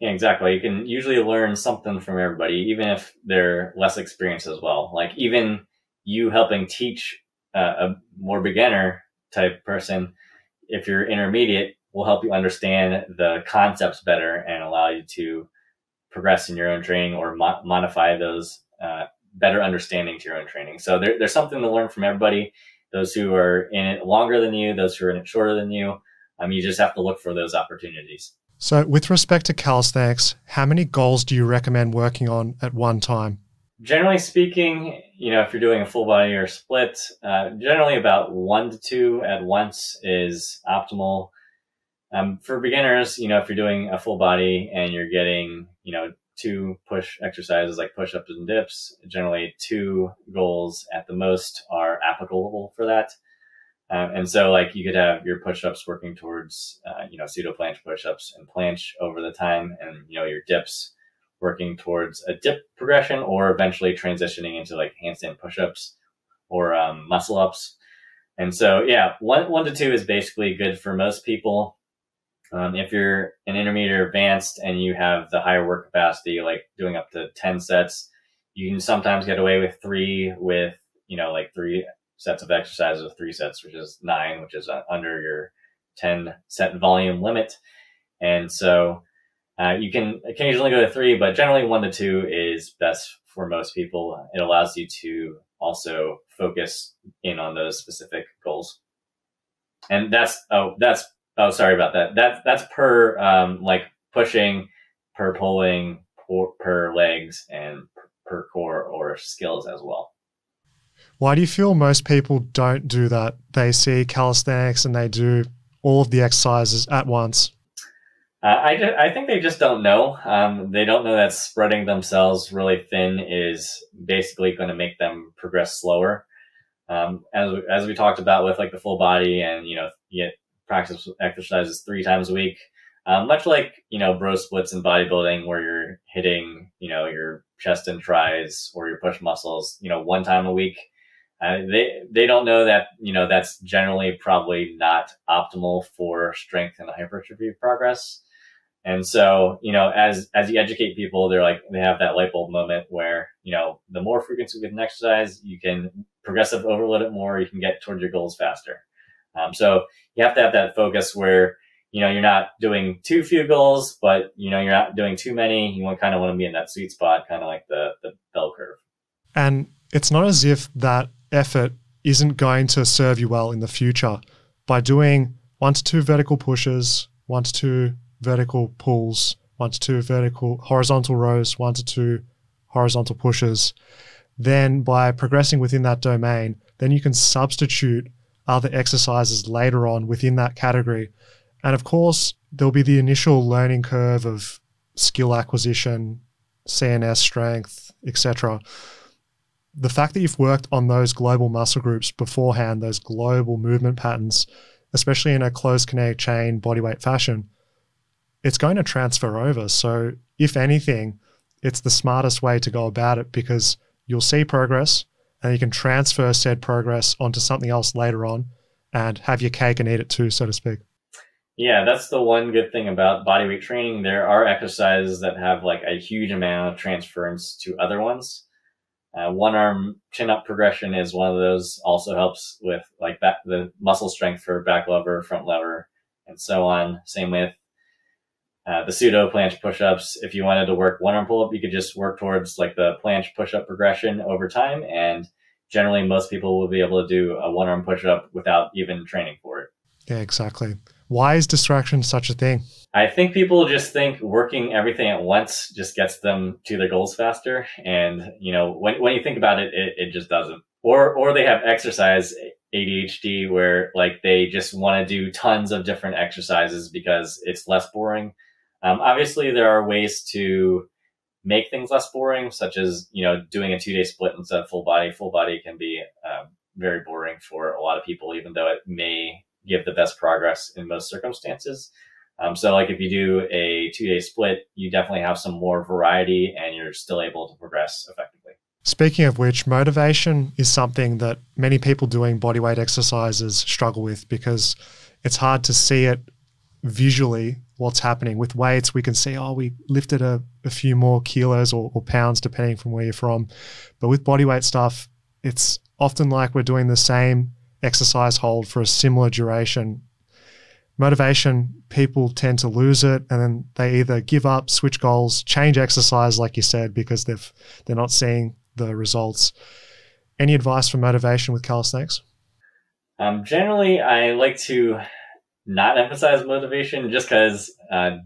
Yeah, exactly. You can usually learn something from everybody, even if they're less experienced as well. Like even you helping teach a more beginner type person, if you're intermediate, will help you understand the concepts better and allow you to progress in your own training or modify those better understanding to your own training. So there's something to learn from everybody. Those who are in it longer than you, those who are in it shorter than you, you just have to look for those opportunities. So with respect to calisthenics, how many goals do you recommend working on at one time? Generally speaking, if you're doing a full body or split, generally about 1 to 2 at once is optimal. For beginners, if you're doing a full body and you're getting, 2 push exercises like push-ups and dips, generally 2 goals at the most are applicable for that. And so like you could have your push-ups working towards, pseudo planche push-ups and planche over the time, and, your dips working towards a dip progression or eventually transitioning into like handstand push-ups or muscle-ups. And so, yeah, 1 to 2 is basically good for most people. If you're an intermediate or advanced and you have the higher work capacity, like doing up to 10 sets, You can sometimes get away with three, with, you know, like three sets of exercises with three sets, which is 9, which is under your 10 set volume limit. And so you can occasionally go to 3, but generally 1 to 2 is best for most people. It allows you to also focus in on those specific goals. And that's per like pushing, per pulling, per legs, and per core or skills as well. Why do you feel most people don't do that? They see calisthenics and they do all of the exercises at once. I think they just don't know. They don't know that spreading themselves really thin is basically going to make them progress slower. As we talked about with like the full body, and, you know, you get practice exercises 3 times a week, much like, you know, bro splits in bodybuilding, where you're hitting, you know, your chest and tries or your push muscles, you know, 1 time a week. They don't know that, you know, that's generally probably not optimal for strength and hypertrophy progress. And so, you know, as you educate people, they're like, they have that light bulb moment where, you know, the more frequency with an exercise, you can progressive overload it more, you can get towards your goals faster. So you have to have that focus where, you know, you're not doing too few goals, but, you know, you're not doing too many. You want, kind of want to be in that sweet spot, kind of like the bell curve. And it's not as if that effort isn't going to serve you well in the future. By doing 1 to 2 vertical pushes, 1 to 2 vertical pulls, 1 to 2 vertical horizontal rows, 1 to 2 horizontal pushes, then by progressing within that domain, then you can substitute other exercises later on within that category. And of course, there'll be the initial learning curve of skill acquisition, CNS strength, etc. The fact that you've worked on those global muscle groups beforehand, those global movement patterns, especially in a closed kinetic chain bodyweight fashion, it's going to transfer over. So if anything, it's the smartest way to go about it, because you'll see progress and you can transfer said progress onto something else later on and have your cake and eat it too, so to speak. Yeah, that's the one good thing about bodyweight training. There are exercises that have like a huge amount of transference to other ones. One arm chin up progression is one of those. Also helps with like back, the muscle strength for back lever, front lever, and so on. Same with the pseudo planche push-ups. If you wanted to work one arm pull-up, you could just work towards like the planche push-up progression over time. And generally most people will be able to do a one arm push-up without even training for it. Yeah, exactly. Why is distraction such a thing? I think people just think working everything at once just gets them to their goals faster. And, you know, when you think about it, it just doesn't. Or they have exercise ADHD, where like they just want to do tons of different exercises because it's less boring. Obviously, there are ways to make things less boring, such as, you know, doing a 2-day split instead of full body. Full body can be very boring for a lot of people, even though it may give the best progress in most circumstances. So like if you do a 2-day split, you definitely have some more variety and you're still able to progress effectively. Speaking of which, motivation is something that many people doing bodyweight exercises struggle with, because it's hard to see it visually what's happening. With weights, we can see, oh, we lifted a few more kilos or pounds, depending from where you're from. But with bodyweight stuff, it's often like we're doing the same exercise hold for a similar duration. Motivation, people tend to lose it, and then they either give up, switch goals, change exercise, like you said, because they're not seeing the results. Any advice for motivation with calisthenics? Generally, I like to not emphasize motivation, just because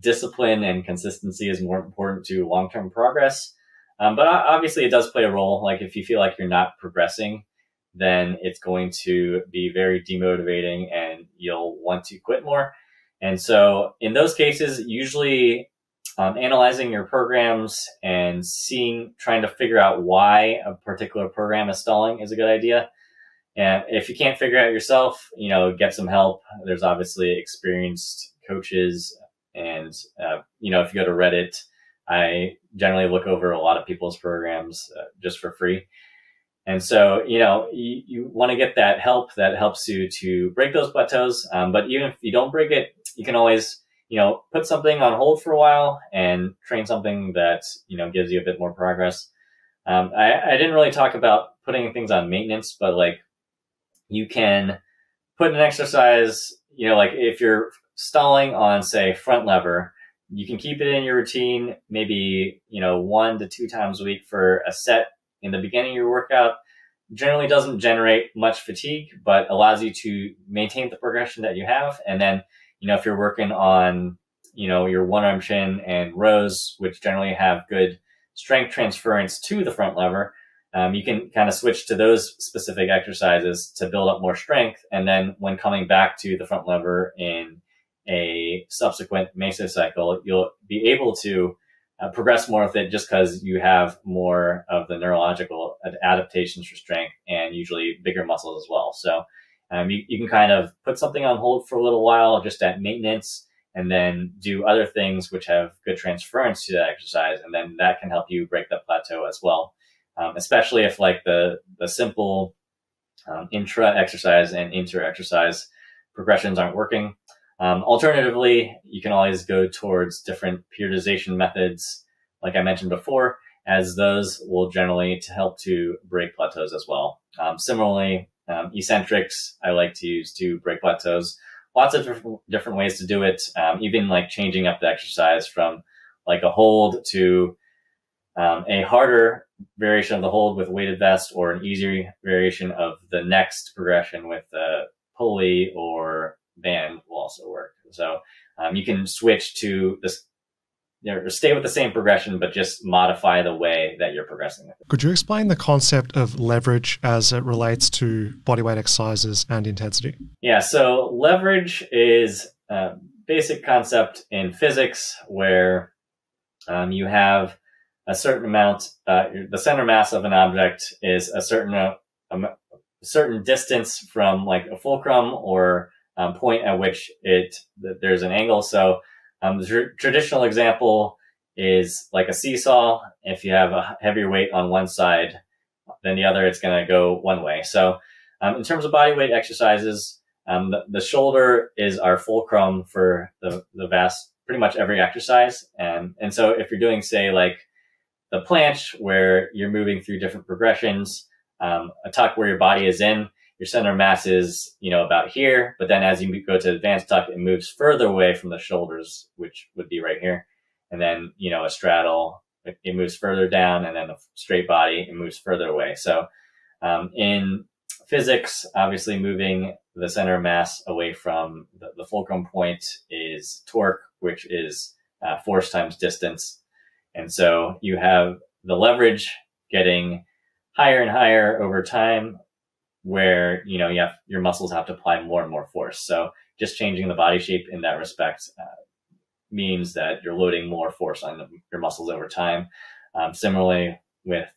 discipline and consistency is more important to long-term progress. But obviously, it does play a role. Like if you feel like you're not progressing, then it's going to be very demotivating and you'll want to quit more. And so in those cases, usually analyzing your programs and trying to figure out why a particular program is stalling is a good idea. And if you can't figure out yourself, you know, get some help. There's obviously experienced coaches. And, you know, if you go to Reddit, I generally look over a lot of people's programs just for free. And so, you know, you want to get that help that helps you to break those plateaus. But even if you don't break it, you can always, you know, put something on hold for a while and train something that, you know, gives you a bit more progress. I didn't really talk about putting things on maintenance, but like you can put an exercise, you know, like if you're stalling on, say, front lever, you can keep it in your routine, maybe, you know, 1 to 2 times a week for a set in the beginning of your workout. Generally doesn't generate much fatigue, but allows you to maintain the progression that you have. And then, you know, if you're working on, you know, your one arm chin and rows, which generally have good strength transference to the front lever, you can kind of switch to those specific exercises to build up more strength. And then when coming back to the front lever in a subsequent mesocycle, you'll be able to progress more with it just because you have more of the neurological adaptations for strength and usually bigger muscles as well. So you can kind of put something on hold for a little while just at maintenance, and then do other things which have good transference to that exercise. And then that can help you break the plateau as well. Especially if like the simple intra exercise and inter exercise progressions aren't working. Alternatively, you can always go towards different periodization methods, like I mentioned before, as those will generally help to break plateaus as well. Similarly, eccentrics I like to use to break plateaus. Lots of different ways to do it, even like changing up the exercise from like a hold to a harder variation of the hold with weighted vest, or an easier variation of the next progression with a pulley or band will also work. So you can switch to this, you know, stay with the same progression, but just modify the way that you're progressing with it. Could you explain the concept of leverage as it relates to bodyweight exercises and intensity? Yeah, so leverage is a basic concept in physics where you have a certain amount, the center mass of an object is a certain distance from like a fulcrum or point at which there's an angle. So the traditional example is like a seesaw. If you have a heavier weight on one side than the other, it's going to go one way. So in terms of bodyweight exercises, the shoulder is our fulcrum for the vast, pretty much every exercise. And so if you're doing, say, like the planche where you're moving through different progressions, a tuck where your body is in, your center mass is, you know, about here, but then as you go to advanced tuck, it moves further away from the shoulders, which would be right here. And then, you know, a straddle, it moves further down, and then a straight body, it moves further away. So in physics, obviously moving the center mass away from the fulcrum point is torque, which is force times distance. And so you have the leverage getting higher and higher over time, where, you know, you have, your muscles have to apply more and more force. So just changing the body shape in that respect means that you're loading more force on your muscles over time. Similarly with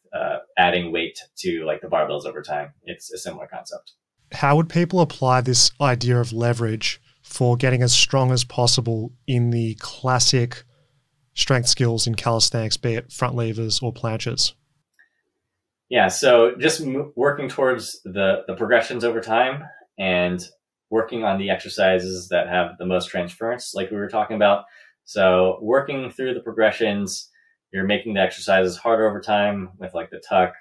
adding weight to like the barbells over time, it's a similar concept. How would people apply this idea of leverage for getting as strong as possible in the classic strength skills in calisthenics, be it front levers or planches? Yeah, so just working towards the progressions over time and working on the exercises that have the most transference, like we were talking about. So working through the progressions, you're making the exercises harder over time with like the tuck,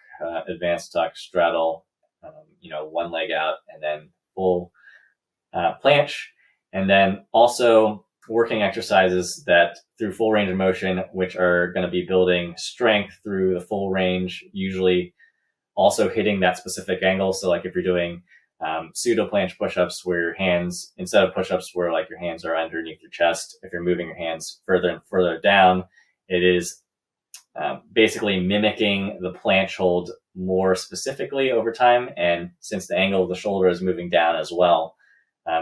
advanced tuck, straddle, you know, one leg out, and then full planche. And then also working exercises that through full range of motion, which are going to be building strength through the full range, usually also hitting that specific angle. So like if you're doing pseudo planche push-ups where your hands, instead of push-ups where like your hands are underneath your chest, if you're moving your hands further and further down, it is basically mimicking the planche hold more specifically over time. And since the angle of the shoulder is moving down as well,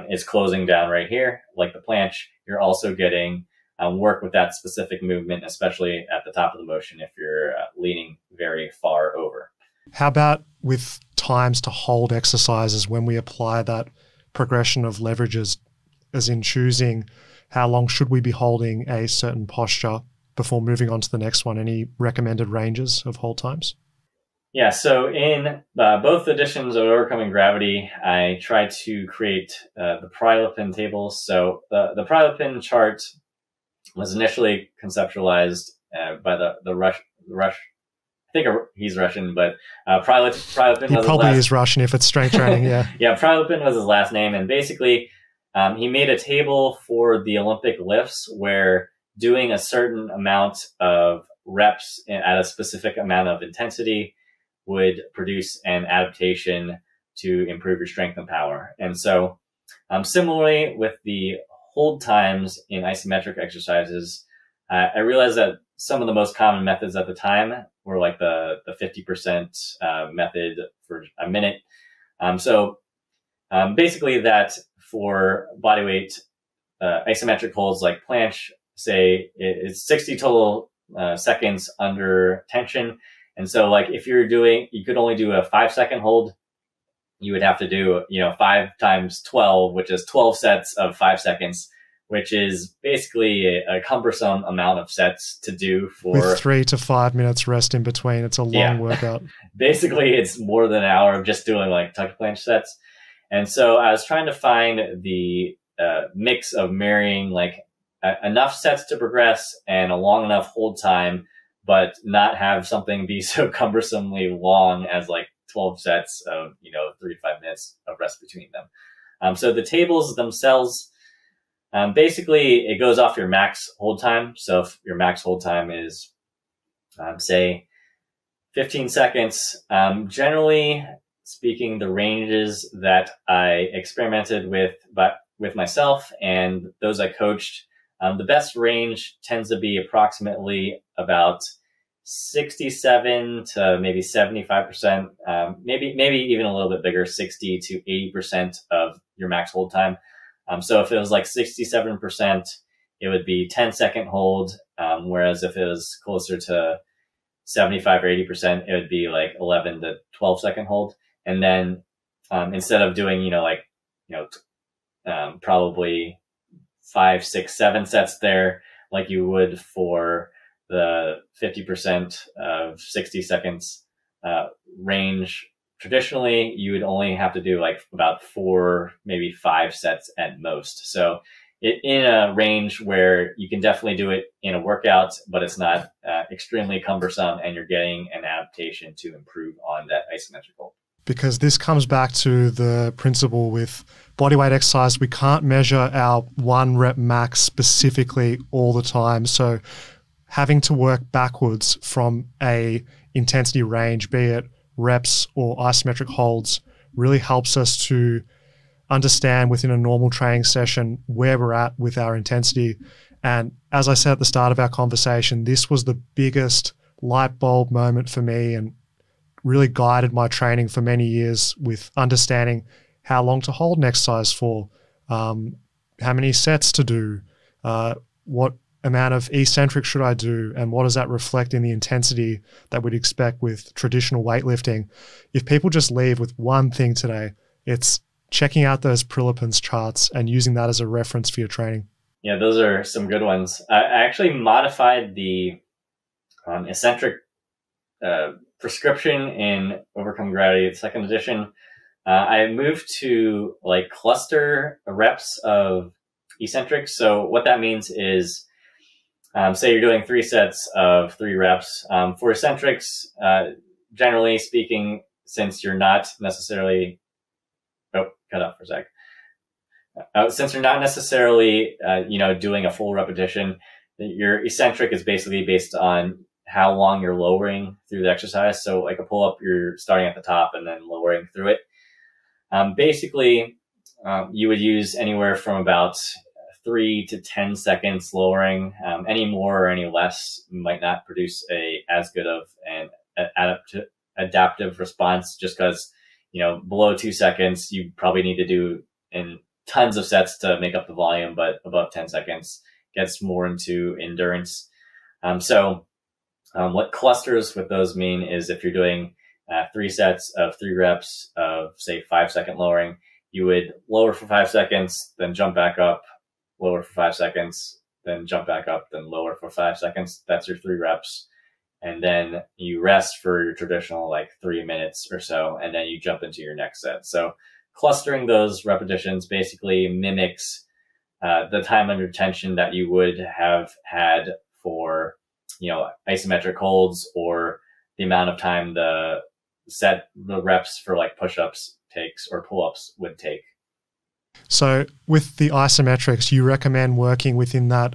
it's closing down right here, like the planche, you're also getting work with that specific movement, especially at the top of the motion if you're leaning very far over. How about with times to hold exercises when we apply that progression of leverages, as in choosing how long should we be holding a certain posture before moving on to the next one? Any recommended ranges of hold times? Yeah, so in both editions of Overcoming Gravity, I try to create the Prilepin tables. So the Prilepin chart was initially conceptualized by the Rush, think he's Russian, but Prilepin he was probably his last... is Russian if it's strength training. Yeah. Yeah. Prilepin was his last name. And basically, he made a table for the Olympic lifts where doing a certain amount of reps at a specific amount of intensity would produce an adaptation to improve your strength and power. And so similarly with the hold times in isometric exercises, I realized that some of the most common methods at the time were like the 50% method for a minute. Basically that for bodyweight isometric holds like planche, say it's 60 total seconds under tension. And so like if you're doing, you could only do a 5-second hold, you would have to do, 5 times 12, which is 12 sets of 5 seconds, which is basically a cumbersome amount of sets to do for with 3 to 5 minutes rest in between. It's a long workout. Basically, it's more than an hour of just doing like tuck planche sets. And so I was trying to find the mix of marrying like enough sets to progress and a long enough hold time, but not have something be so cumbersomely long as like 12 sets of, 3 to 5 minutes of rest between them. So the tables themselves, basically it goes off your max hold time. So if your max hold time is, say 15 seconds, generally speaking, the ranges that I experimented with, but with myself and those I coached, the best range tends to be approximately about 67 to maybe 75%, maybe even a little bit bigger, 60 to 80% of your max hold time. So if it was like 67%, it would be 10-second hold. Whereas if it was closer to 75 or 80%, it would be like 11 to 12-second hold. And then, instead of doing, probably 5, 6, 7 sets there, like you would for the 50% of 60 seconds range, traditionally you would only have to do like about 4, maybe 5 sets at most. So in a range where you can definitely do it in a workout, but it's not extremely cumbersome and you're getting an adaptation to improve on that isometric goal. Because this comes back to the principle with bodyweight exercise, we can't measure our 1 rep max specifically all the time. So having to work backwards from a intensity range, be it reps or isometric holds, really helps us to understand within a normal training session where we're at with our intensity. And as I said at the start of our conversation, this was the biggest light bulb moment for me and really guided my training for many years with understanding how long to hold an exercise for, how many sets to do, what amount of eccentric should I do, and what does that reflect in the intensity that we'd expect with traditional weightlifting. If people just leave with one thing today, it's checking out those Prilepin's charts and using that as a reference for your training. Yeah, those are some good ones. I actually modified the eccentric prescription in Overcoming Gravity, the 2nd edition. I moved to like cluster reps of eccentric. So what that means is, say you're doing 3 sets of 3 reps. For eccentrics, generally speaking, since you're not necessarily, since you're not necessarily, doing a full repetition, your eccentric is basically based on how long you're lowering through the exercise. So like a pull-up, you're starting at the top and then lowering through it. You would use anywhere from about 3 to 10 seconds lowering. Any more or any less might not produce as good of an adaptive response, just because, below 2 seconds, you probably need to do in tons of sets to make up the volume, but above 10 seconds gets more into endurance. What clusters with those mean is if you're doing 3 sets of 3 reps of say 5-second lowering, you would lower for 5 seconds, then jump back up, lower for 5 seconds, then jump back up, then lower for 5 seconds. That's your 3 reps. And then you rest for your traditional like 3 minutes or so, and then you jump into your next set. So clustering those repetitions basically mimics the time under tension that you would have had for isometric holds or the amount of time the reps for like push-ups takes or pull-ups would take. So with the isometrics, you recommend working within that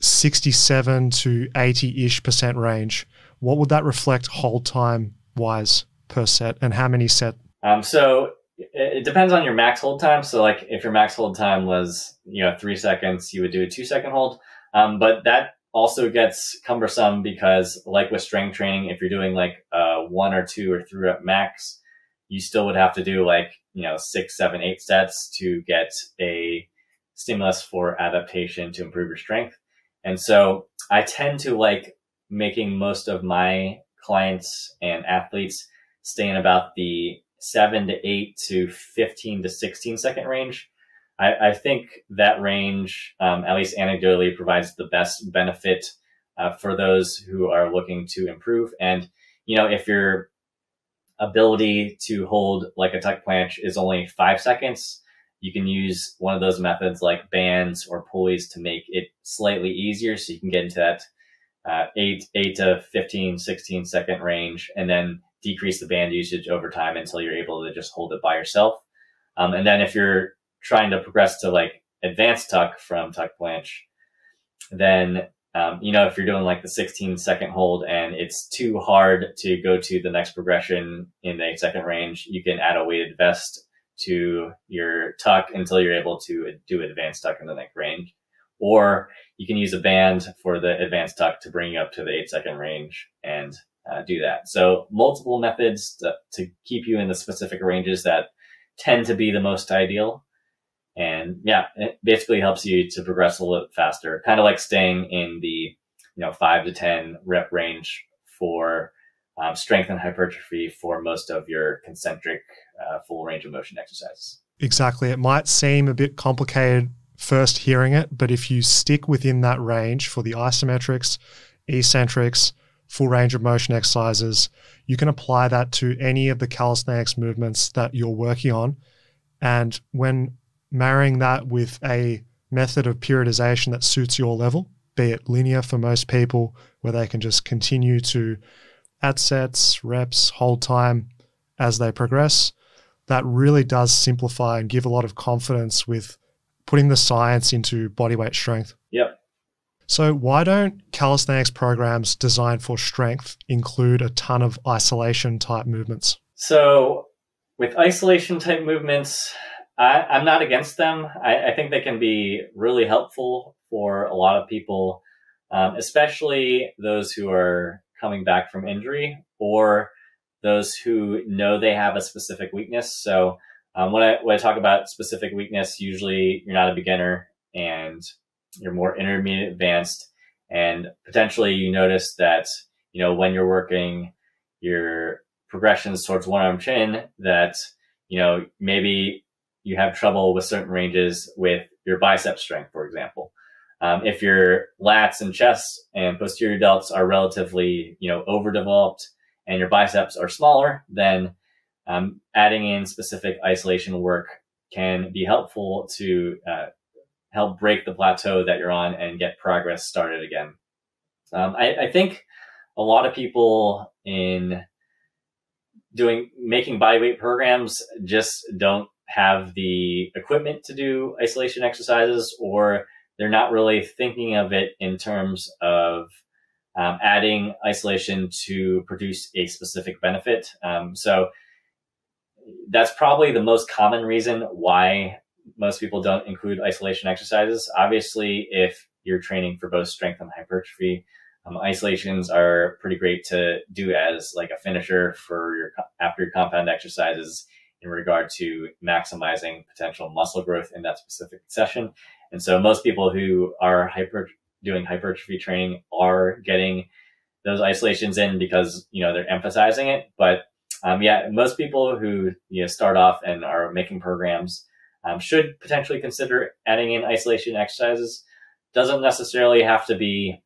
67 to 80-ish% range. What would that reflect hold time wise per set, and how many set? So it depends on your max hold time. So like if your max hold time was, 3 seconds, you would do a 2-second hold. But that also gets cumbersome because like with strength training, if you're doing like 1 or 2 or 3 rep max, you still would have to do like, 6, 7, 8 sets to get a stimulus for adaptation to improve your strength. And so I tend to like making most of my clients and athletes stay in about the 7 to 8 to 15 to 16 second range. I think that range, at least anecdotally, provides the best benefit for those who are looking to improve. And, if your ability to hold like a tuck planche is only 5 seconds, you can use one of those methods like bands or pulleys to make it slightly easier. So you can get into that 8 to 15, 16 second range, and then decrease the band usage over time until you're able to just hold it by yourself. And then if you're trying to progress to like advanced tuck from tuck planche, then, if you're doing like the 16 second hold and it's too hard to go to the next progression in the 8 second range, you can add a weighted vest to your tuck until you're able to do advanced tuck in the next range. Or you can use a band for the advanced tuck to bring you up to the 8 second range and do that. So multiple methods to keep you in the specific ranges that tend to be the most ideal. And yeah, it basically helps you to progress a little bit faster, kind of like staying in the 5 to 10 rep range for strength and hypertrophy for most of your concentric full range of motion exercises. Exactly. It might seem a bit complicated first hearing it, but if you stick within that range for the isometrics, eccentrics, full range of motion exercises, you can apply that to any of the calisthenics movements that you're working on. And when marrying that with a method of periodization that suits your level, be it linear for most people, where they can just continue to add sets, reps, hold time as they progress, that really does simplify and give a lot of confidence with putting the science into bodyweight strength. Yep. So why don't calisthenics programs designed for strength include a ton of isolation type movements? So with isolation type movements, I'm not against them. I think they can be really helpful for a lot of people, especially those who are coming back from injury or those who know they have a specific weakness. So when I talk about specific weakness, usually you're not a beginner and you're more intermediate advanced, and potentially you notice that, when you're working your progressions towards one arm chin, that, maybe you have trouble with certain ranges with your bicep strength, for example. If your lats and chest and posterior delts are relatively, overdeveloped and your biceps are smaller, then adding in specific isolation work can be helpful to help break the plateau that you're on and get progress started again. I think a lot of people in making bodyweight programs just don't have the equipment to do isolation exercises, or they're not really thinking of it in terms of adding isolation to produce a specific benefit. So that's probably the most common reason why most people don't include isolation exercises. Obviously, if you're training for both strength and hypertrophy, isolations are pretty great to do as like a finisher for your after your compound exercises in regard to maximizing potential muscle growth in that specific session. And so most people who are doing hypertrophy training are getting those isolations in because, they're emphasizing it. But yeah, most people who start off and are making programs should potentially consider adding in isolation exercises. Doesn't necessarily have to be,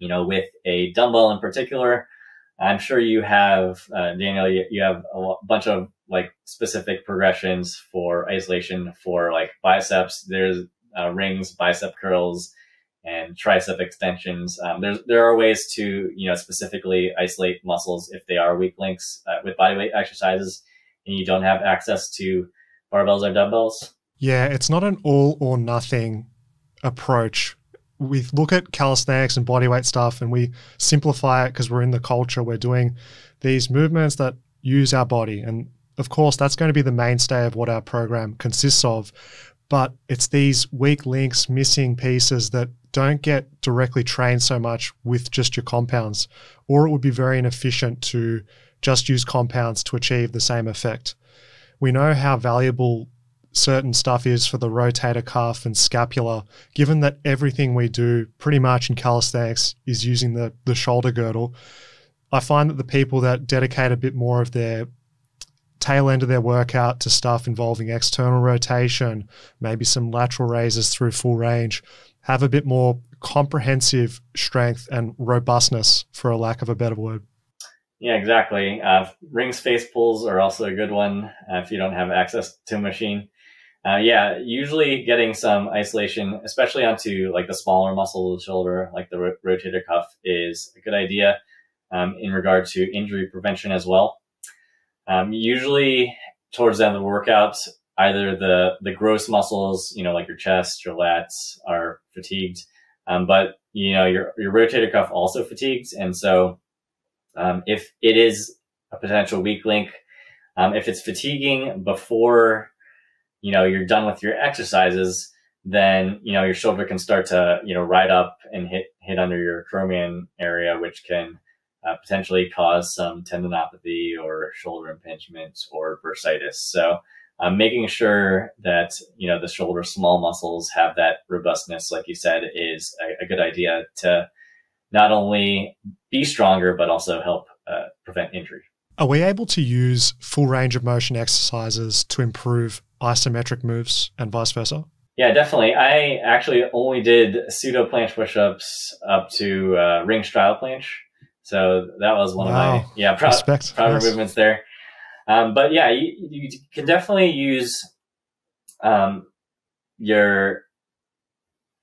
with a dumbbell in particular. I'm sure you have, Daniel, you have a bunch of like specific progressions for isolation for like biceps. There's rings, bicep curls, and tricep extensions. There are ways to, specifically isolate muscles if they are weak links with bodyweight exercises and you don't have access to barbells or dumbbells. Yeah, it's not an all or nothing approach. We look at calisthenics and bodyweight stuff and we simplify it because we're in the culture. We're doing these movements that use our body. And of course, that's going to be the mainstay of what our program consists of. But it's these weak links, missing pieces that don't get directly trained so much with just your compounds, or it would be very inefficient to just use compounds to achieve the same effect. We know how valuable certain stuff is for the rotator cuff and scapula, given that everything we do pretty much in calisthenics is using the shoulder girdle. I find that the people that dedicate a bit more of their tail end of their workout to stuff involving external rotation, maybe some lateral raises through full range, have a bit more comprehensive strength and robustness, for a lack of a better word. Yeah, exactly. Ring space pulls are also a good one if you don't have access to a machine. Yeah, usually getting some isolation, especially onto like the smaller muscle of the shoulder, like the rotator cuff, is a good idea in regard to injury prevention as well. Usually towards the end of the workout, either the gross muscles, like your chest, your lats, are fatigued, but your rotator cuff also fatigues. And so if it is a potential weak link, if it's fatiguing before you're done with your exercises, then your shoulder can start to ride up and hit under your acromion area, which can potentially cause some tendinopathy or shoulder impingement or bursitis. So making sure that the shoulder small muscles have that robustness, like you said, is a good idea to not only be stronger but also help prevent injury. Are we able to use full range of motion exercises to improve isometric moves and vice versa? Yeah, definitely. I actually only did pseudo planche push-ups up to ring straddle planche. So that was one of my proper movements there. But yeah, you can definitely use your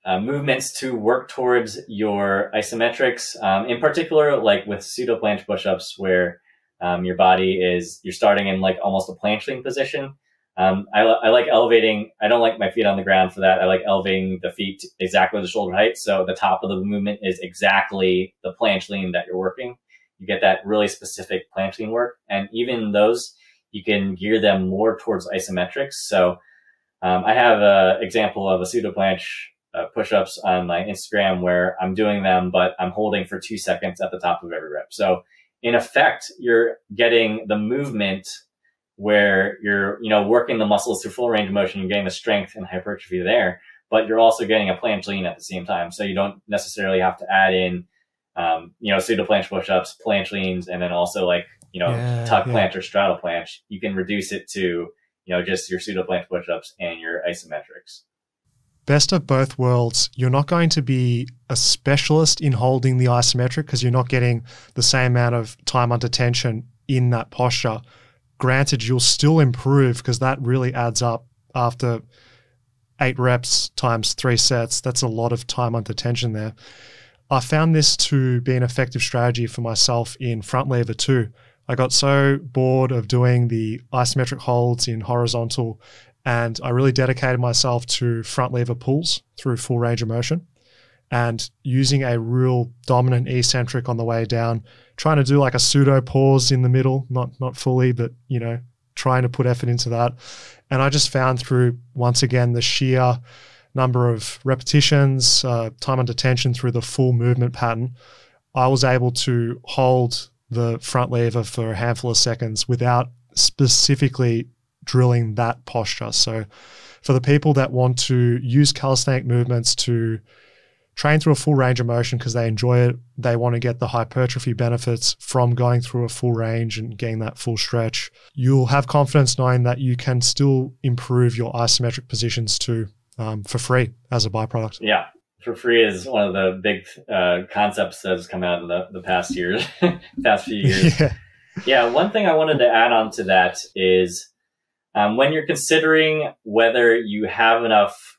movements to work towards your isometrics. In particular, like with pseudo planche push-ups, where your body is, you're starting in like almost a planching position. I like elevating. I don't like my feet on the ground for that. I like elevating the feet exactly the shoulder height. So the top of the movement is exactly the planche lean that you're working. You get that really specific planche lean work. And even those, you can gear them more towards isometrics. So I have an example of a pseudo planche push-ups on my Instagram where I'm doing them, but I'm holding for 2 seconds at the top of every rep. So in effect, you're getting the movement where you're, working the muscles through full range of motion, you're getting the strength and hypertrophy there, but you're also getting a planche lean at the same time. So you don't necessarily have to add in, pseudo planche push-ups, planche leans, and then also like, tuck planche or straddle planche. You can reduce it to, just your pseudo planche push-ups and your isometrics. Best of both worlds. You're not going to be a specialist in holding the isometric because you're not getting the same amount of time under tension in that posture. Granted, you'll still improve because that really adds up after 8 reps times 3 sets. That's a lot of time under tension there. I found this to be an effective strategy for myself in front lever too. I got so bored of doing the isometric holds in horizontal, and I really dedicated myself to front lever pulls through full range of motion and using a real dominant eccentric on the way down, trying to do like a pseudo pause in the middle, not fully, but trying to put effort into that. And I just found through, once again, the sheer number of repetitions, time under tension through the full movement pattern, I was able to hold the front lever for a handful of seconds without specifically drilling that posture. So for the people that want to use calisthenic movements to train through a full range of motion because they enjoy it, they want to get the hypertrophy benefits from going through a full range and getting that full stretch, you'll have confidence knowing that you can still improve your isometric positions too, for free as a byproduct. Yeah, for free is one of the big concepts that has come out in the past years, past few years. Yeah, one thing I wanted to add on to that is when you're considering whether you have enough,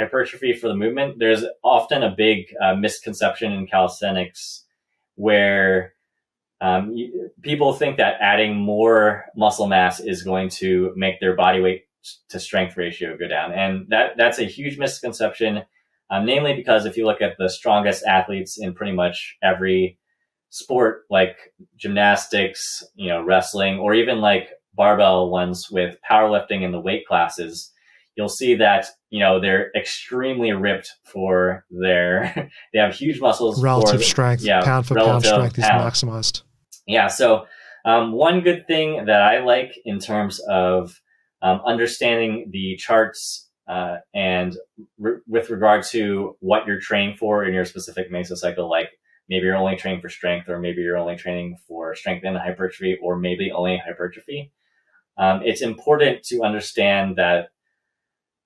hypertrophy for the movement, there's often a big misconception in calisthenics where people think that adding more muscle mass is going to make their body weight to strength ratio go down. And that's a huge misconception, namely because if you look at the strongest athletes in pretty much every sport, like gymnastics, you know, wrestling, or even like barbell ones with powerlifting in the weight classes, you'll see that, you know, they're extremely ripped for their, they have huge muscles. Relative strength, pound for pound strength is maximized. Yeah. So one good thing that I like in terms of understanding the charts and with regard to what you're training for in your specific mesocycle, like maybe you're only training for strength, or maybe you're only training for strength and hypertrophy, or maybe only hypertrophy. It's important to understand that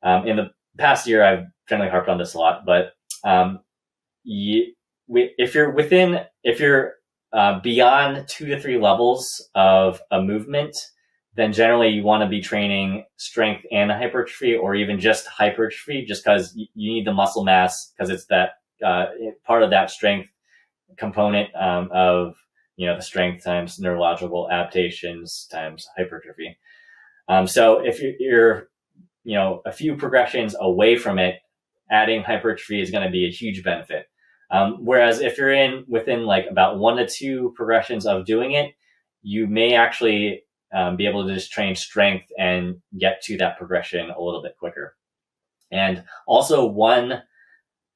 in the past year, I've generally harped on this a lot, but if you're beyond 2 to 3 levels of a movement, then generally you want to be training strength and hypertrophy, or even just hypertrophy, just because you need the muscle mass, because it's that part of that strength component of, you know, the strength times neurological adaptations times hypertrophy. So if you're you know, a few progressions away from it, adding hypertrophy is going to be a huge benefit. Whereas if you're within like about 1 to 2 progressions of doing it, you may actually be able to just train strength and get to that progression a little bit quicker. And also one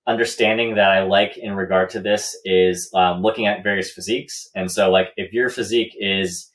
understanding that I like in regard to this is looking at various physiques. And so like if your physique is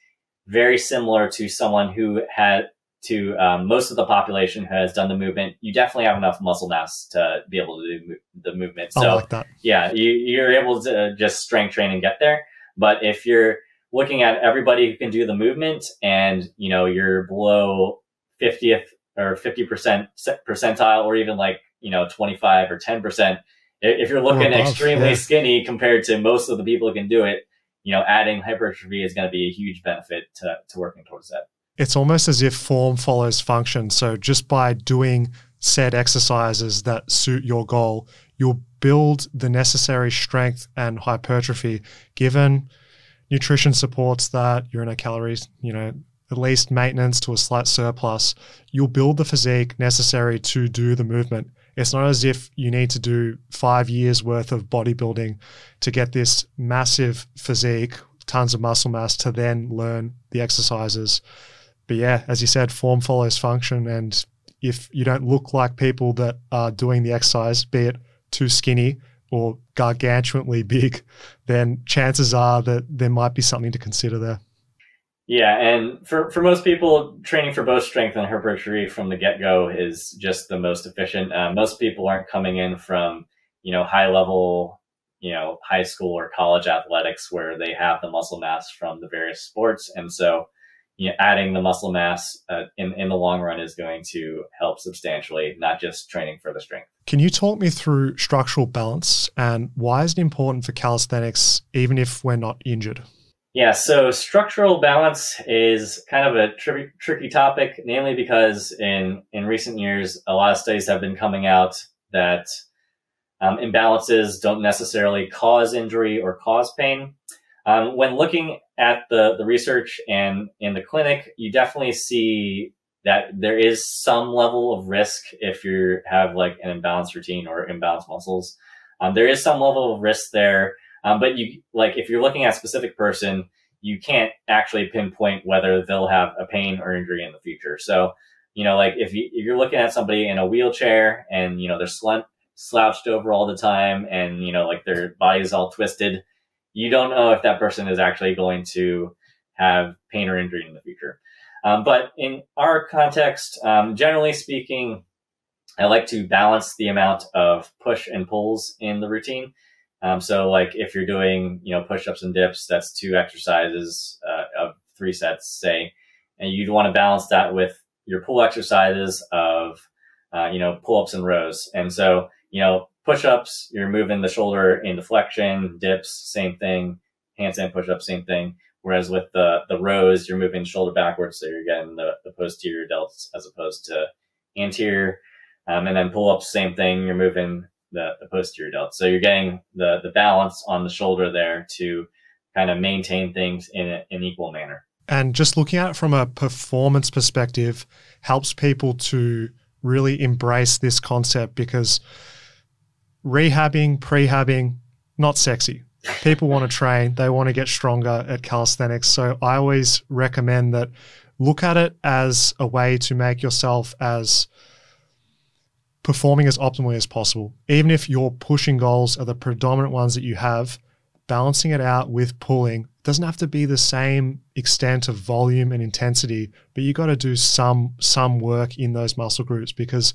very similar to someone who had to most of the population who has done the movement, you definitely have enough muscle mass to be able to do the movement. So like that. Yeah, you're able to just strength train and get there. But if you're looking at everybody who can do the movement and, you know, you're below 50th or 50% percentile, or even like, you know, 25 or 10%, if you're looking extremely skinny compared to most of the people who can do it, you know, adding hypertrophy is going to be a huge benefit to working towards that. It's almost as if form follows function. So just by doing said exercises that suit your goal, you'll build the necessary strength and hypertrophy. Given nutrition supports that, you're in a calories, you know, at least maintenance to a slight surplus, you'll build the physique necessary to do the movement. It's not as if you need to do 5 years worth of bodybuilding to get this massive physique, tons of muscle mass, to then learn the exercises. But yeah, as you said, form follows function. And if you don't look like people that are doing the exercise, be it too skinny or gargantuanly big, then chances are that there might be something to consider there. Yeah. And for most people, training for both strength and hypertrophy from the get-go is just the most efficient. Most people aren't coming in from, you know, high level, you know, high school or college athletics where they have the muscle mass from the various sports. And so, you know, adding the muscle mass in the long run is going to help substantially, not just training for the strength. Can you talk me through structural balance and why is it important for calisthenics, even if we're not injured? Yeah, so structural balance is kind of a tricky topic, namely because in recent years, a lot of studies have been coming out that imbalances don't necessarily cause injury or cause pain. When looking at the research and in the clinic, you definitely see that there is some level of risk if you have like an imbalanced routine or imbalanced muscles. There is some level of risk there, but you like if you're looking at a specific person, you can't actually pinpoint whether they'll have a pain or injury in the future. So, you know, like if you're looking at somebody in a wheelchair and, you know, they're slouched over all the time and, you know, like their body is all twisted, you don't know if that person is actually going to have pain or injury in the future. But in our context, generally speaking, I like to balance the amount of push and pulls in the routine. So like if you're doing, you know, push-ups and dips, that's 2 exercises of 3 sets, say, and you'd want to balance that with your pull exercises of, you know, pull-ups and rows. And so, you know, push-ups, you're moving the shoulder in deflection, dips, same thing, handstand push-ups, same thing. Whereas with the rows, you're moving shoulder backwards, so you're getting the posterior delts as opposed to anterior. And then pull-ups, same thing, you're moving the posterior delt. So you're getting the balance on the shoulder there to kind of maintain things in an equal manner. And just looking at it from a performance perspective helps people to really embrace this concept, because rehabbing, prehabbing, not sexy. People want to train. They want to get stronger at calisthenics. So I always recommend that look at it as a way to make yourself as performing as optimally as possible. Even if your pushing goals are the predominant ones that you have, balancing it out with pulling doesn't have to be the same extent of volume and intensity, but you got to do some work in those muscle groups, because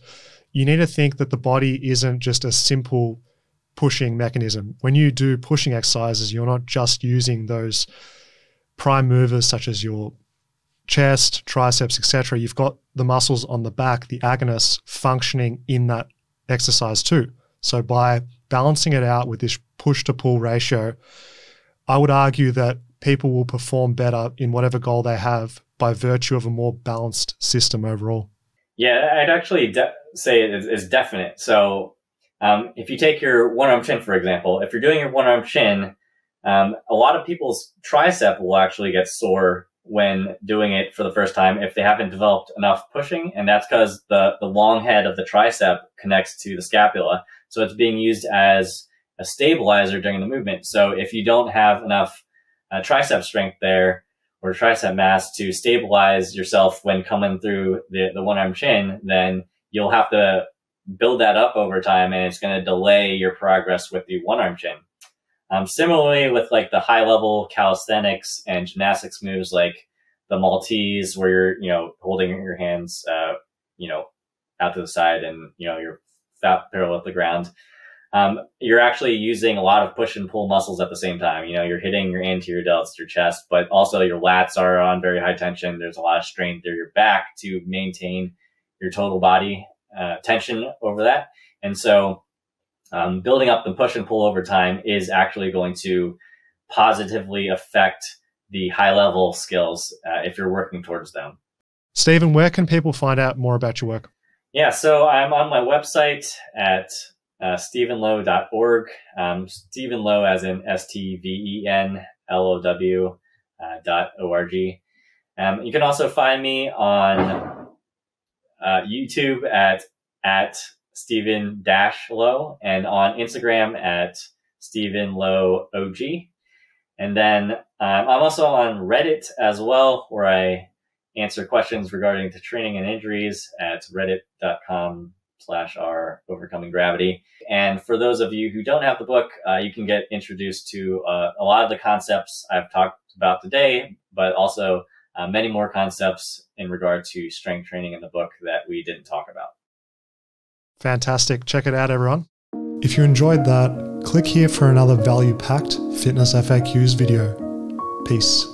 you need to think that the body isn't just a simple pushing mechanism. When you do pushing exercises, you're not just using those prime movers such as your chest, triceps, etc. You've got the muscles on the back, the agonists, functioning in that exercise too. So by balancing it out with this push to pull ratio, I would argue that people will perform better in whatever goal they have by virtue of a more balanced system overall. Yeah, I'd actually say it's definite. So if you take your one-arm chin, for example, if you're doing your one-arm chin, a lot of people's tricep will actually get sore when doing it for the first time if they haven't developed enough pushing. And that's because the long head of the tricep connects to the scapula. So it's being used as a stabilizer during the movement. So if you don't have enough tricep strength there, or tricep mass to stabilize yourself when coming through the one-arm chin, then you'll have to build that up over time, and it's going to delay your progress with the one-arm chin. Similarly with like the high-level calisthenics and gymnastics moves like the Maltese, where you're, holding your hands, out to the side and, you're parallel with the ground. You're actually using a lot of push and pull muscles at the same time. You're hitting your anterior delts, your chest, but also your lats are on very high tension. There's a lot of strain through your back to maintain your total body tension over that. And so building up the push and pull over time is actually going to positively affect the high level skills if you're working towards them. Steven, where can people find out more about your work? Yeah, so I'm on my website at stevenlow.org. Steven Low as in STVENLOW.org. You can also find me on YouTube at Steven-Low, and on Instagram at StevenLowOG. And then I'm also on Reddit as well, where I answer questions regarding to training and injuries at reddit.com/r/overcoming gravity. And for those of you who don't have the book, you can get introduced to a lot of the concepts I've talked about today, but also many more concepts in regard to strength training in the book that we didn't talk about. Fantastic. Check it out, everyone. If you enjoyed that, click here for another value-packed Fitness FAQs video. Peace.